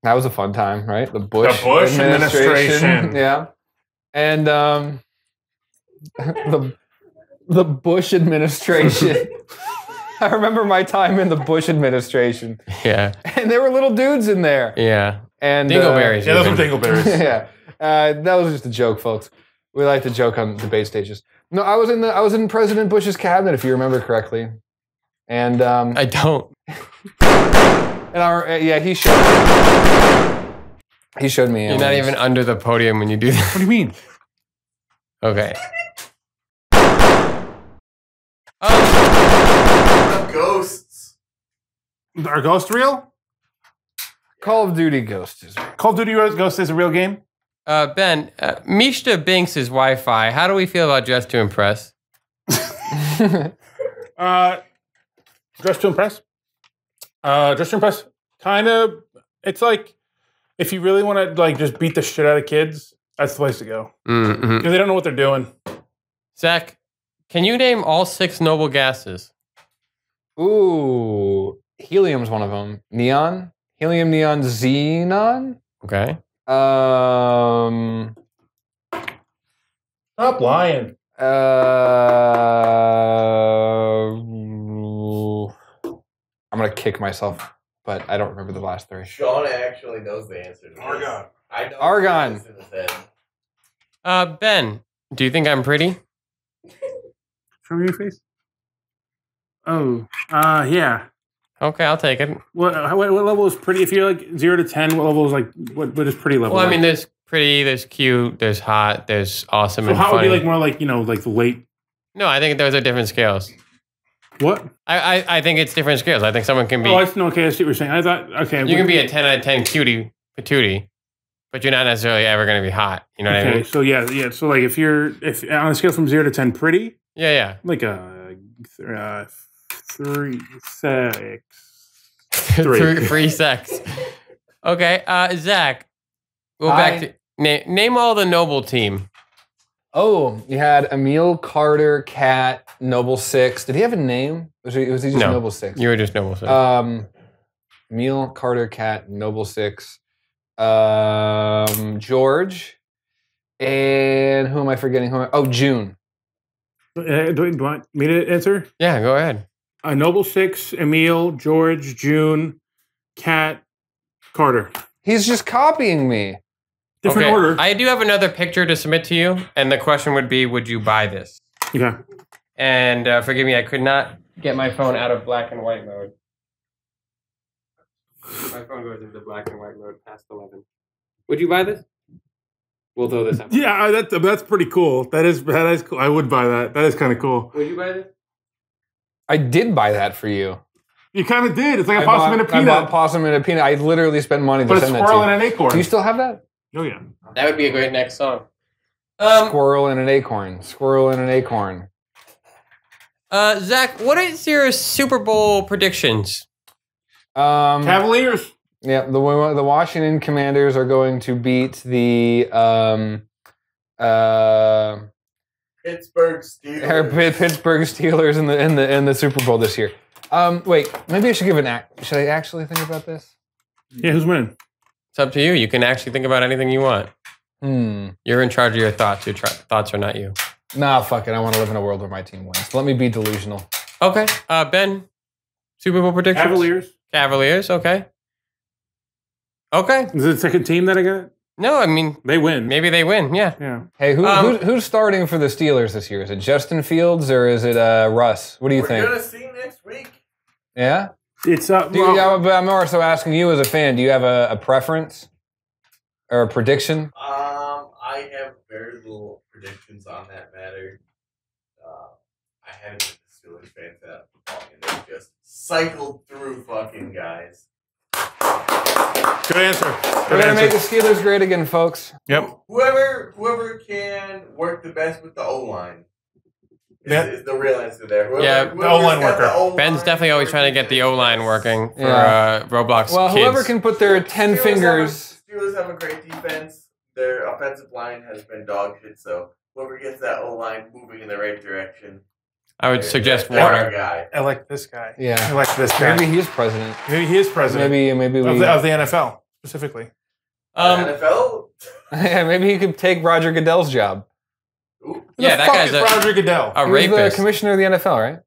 That was a fun time, right? The Bush administration. Yeah. And the Bush administration. I remember my time in the Bush administration. Yeah. And there were little dudes in there. Yeah. And dingleberries. Yeah, those were dingleberries. Yeah. That was just a joke, folks. We like to joke on debate stages. No, I was in President Bush's cabinet, if you remember correctly. And I don't. And he showed me. You're not even under the podium when you do that. What do you mean? Okay. Ghosts. Are ghosts real? Call of Duty Ghost is real. Call of Duty Ghost is a real game? Ben, Mishta Binks is Wi-Fi. How do we feel about Dress to Impress? Dress to Impress? Dress to Impress, kind of, it's like, if you really want to like just beat the shit out of kids, that's the place to go. Mm-hmm. Because they don't know what they're doing. Zach, can you name all 6 noble gases? Ooh, helium's one of them. Neon, helium, neon, xenon. Okay. Stop lying. I'm gonna kick myself, but I don't remember the last 3. Sean actually knows the answer to this. Argon. I know. Argon. Ben, do you think I'm pretty? Show me your face. Oh, yeah. Okay, I'll take it. What level is pretty? If you're like 0 to 10, what level is like what is pretty level? Well, I mean, there's pretty, there's cute, there's hot, there's awesome, and funny. So hot would be like more like, you know, like the late. No, I think those are different scales. What? I think it's different scales. I think someone can be. Oh, okay. I see what you're saying. I thought okay. You can be a 10 out of 10 cutie patootie, but you're not necessarily ever going to be hot. You know what I mean? So yeah. So like if you're on a scale from 0 to 10, pretty. Yeah. Like a. 3 sex. 3 free sex. Okay, Zach, go back to name all the Noble team. Oh, you had Emil, Carter, Cat, Noble Six. Did he have a name? Was he just Noble Six? You were just Noble Six. Emil, Carter, Cat, Noble Six. George, and who am I forgetting? June. Do you want me to answer? Yeah, go ahead. Noble Six, Emil, George, June, Cat, Carter. He's just copying me. Different order. I do have another picture to submit to you, and the question would be, would you buy this? Yeah. And forgive me, I could not get my phone out of black and white mode. My phone goes into black and white mode past 11. Would you buy this? We'll throw this out. Yeah, that's pretty cool. That is cool. I would buy that. That is kind of cool. Would you buy that? I did buy that for you. You kind of did. It's like I bought possum and a peanut. I literally spent money to send that to you. But a squirrel and an acorn. Do you still have that? Oh, yeah. That would be a great next song. Squirrel and an acorn. Squirrel and an acorn. Zach, what is your Super Bowl predictions? Cavaliers. Yeah, the Washington Commanders are going to beat the Pittsburgh Steelers. Pittsburgh Steelers in the Super Bowl this year. Wait, maybe I should give an act. Should I actually think about this? Yeah, who's winning? It's up to you. You can actually think about anything you want. You're in charge of your thoughts. Your thoughts are not you. Nah, fuck it. I want to live in a world where my team wins. Let me be delusional. Okay. Ben, Super Bowl predictions? Cavaliers, okay. Okay. Is it the second team that I got? No, I mean... They win. Maybe they win, yeah. Yeah. Hey, who's starting for the Steelers this year? Is it Justin Fields or is it Russ? What do you think? We're going to see next week. Yeah? It's up... I'm also asking you as a fan, do you have a preference? Or a prediction? I have very little predictions on that matter. I haven't been a Steelers fan that long, and they just cycled through fucking guys. Good answer. We're going to make the Steelers great again, folks. Yep. Whoever can work the best with the O-line is the real answer there. The O-line worker. Ben's definitely always trying to get the O-line working for Roblox kids. Well, whoever can put their 10 fingers... Steelers have a great defense. Their offensive line has been dog shit, so whoever gets that O-line moving in the right direction... I would suggest Warner. Guy. I like this guy. Yeah. I like this guy. Maybe he is president. Of the NFL, specifically. NFL? Yeah, maybe he could take Roger Goodell's job. Ooh. Yeah, that guy's Roger Goodell. A rapist. He's the commissioner of the NFL, right?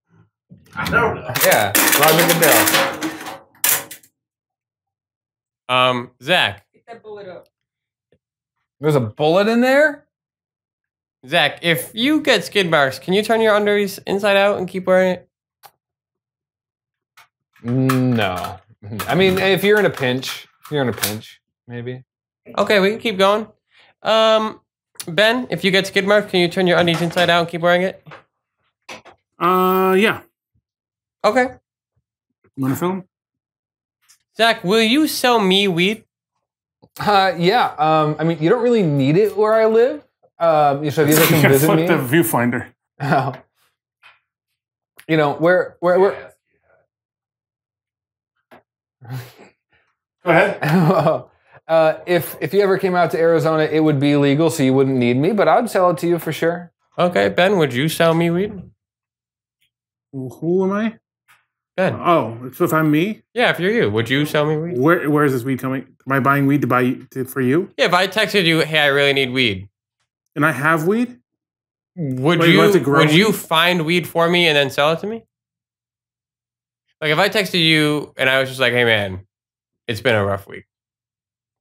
I don't know. Yeah, Roger Goodell. Zach. Get that bullet up. There's a bullet in there? Zach, if you get skid marks, can you turn your undies inside out and keep wearing it? No. I mean, if you're in a pinch, maybe. Okay, we can keep going. Ben, if you get skid marks, can you turn your undies inside out and keep wearing it? Yeah. Okay. You want to film? Zach, will you sell me weed? Yeah. I mean, you don't really need it where I live. So if you can visit me, the viewfinder. You know where? Go ahead. If you ever came out to Arizona, it would be legal, so you wouldn't need me. But I'd sell it to you for sure. Okay, Ben, would you sell me weed? Who am I? Ben. Oh, so if I'm me? Yeah, if you're you, would you sell me weed? Where is this weed coming? Am I buying weed for you? Yeah, if I texted you, hey, I really need weed. And I have weed? Would you find weed for me and then sell it to me? Like, if I texted you and I was just like, hey, man, it's been a rough week.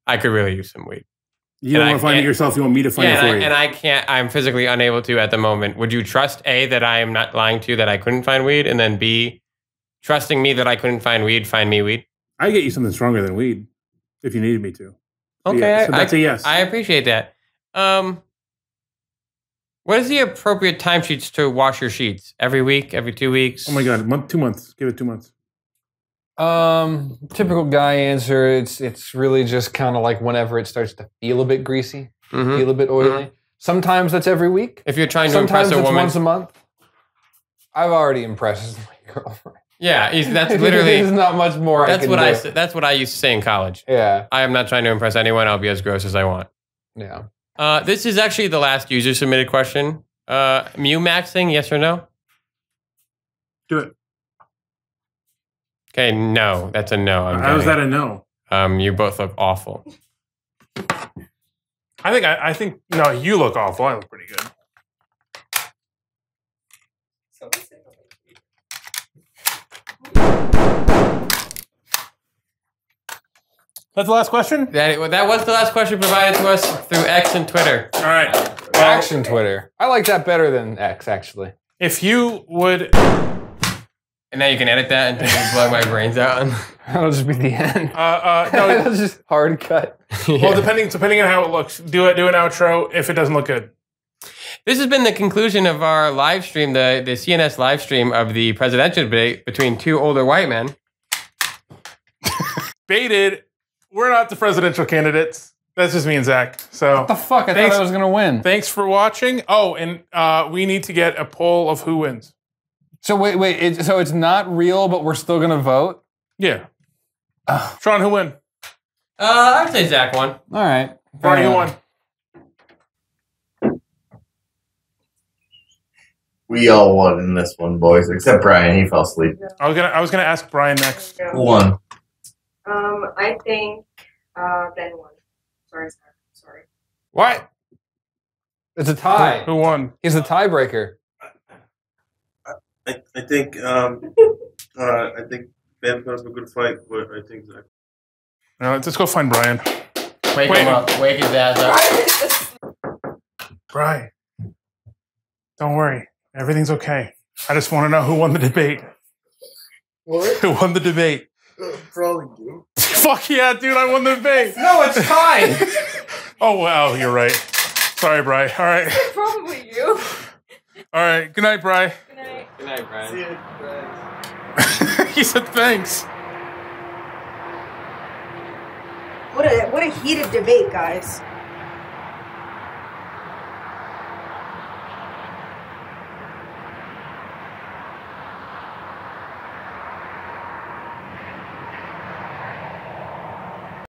I could really use some weed. You don't want to find it yourself. You want me to find it for you. And I can't. I'm physically unable to at the moment. Would you trust, A, that I am not lying to you that I couldn't find weed? And then, B, trusting me that I couldn't find weed, find me weed? I get you something stronger than weed if you needed me to. Okay. Yeah, so that's a yes. I appreciate that. What is the appropriate timesheets to wash your sheets? Every week? Every 2 weeks? Oh my god, 2 months. Give it 2 months. Typical guy answer. It's really just kind of like whenever it starts to feel a bit greasy, feel a bit oily. Sometimes that's every week. If you're trying to impress a woman, once a month. I've already impressed my girlfriend. Yeah, that's literally. There's not much more. That's what I used to say in college. Yeah, I am not trying to impress anyone. I'll be as gross as I want. Yeah. This is actually the last user-submitted question. Mu maxing, yes or no? Do it. Okay, no. That's a no. How is that a no? You both look awful. I think no, you look awful. I look pretty good. That's the last question? That was the last question provided to us through X and Twitter. All right. Well, X and Twitter. I like that better than X, actually. If you would And now you can edit that and just blow my brains out. And that'll just be the end. No, it'll just hard cut. Yeah. Well, depending on how it looks, do an outro if it doesn't look good. This has been the conclusion of our live stream, the CNS live stream of the presidential debate between two older white men. Baited. We're not the presidential candidates. That's just me and Zach. So what the fuck? I thought I was gonna win. Thanks for watching. Oh, and we need to get a poll of who wins. So wait. So it's not real, but we're still gonna vote? Yeah. Sean, who won? I'd say Zach won. All right. Barney, who won? We all won in this one, boys. Except Brian. He fell asleep. I was gonna ask Brian next. Who won? I think Ben won. Sorry, Zach. Sorry. What? It's a tie. Who won? He's the tiebreaker. I think Ben put up a good fight, but I think Zach. No, let's just go find Brian. Wake him up. Wake his ass up. Brian, don't worry. Everything's okay. I just want to know who won the debate. What? Who won the debate? Probably you. Fuck yeah, dude! I won the debate. No, it's tied. Oh wow, you're right. Sorry, Brian. All right. Probably you. All right. Good night, Brian. Good night, Brian. See you. He said thanks. What a heated debate, guys.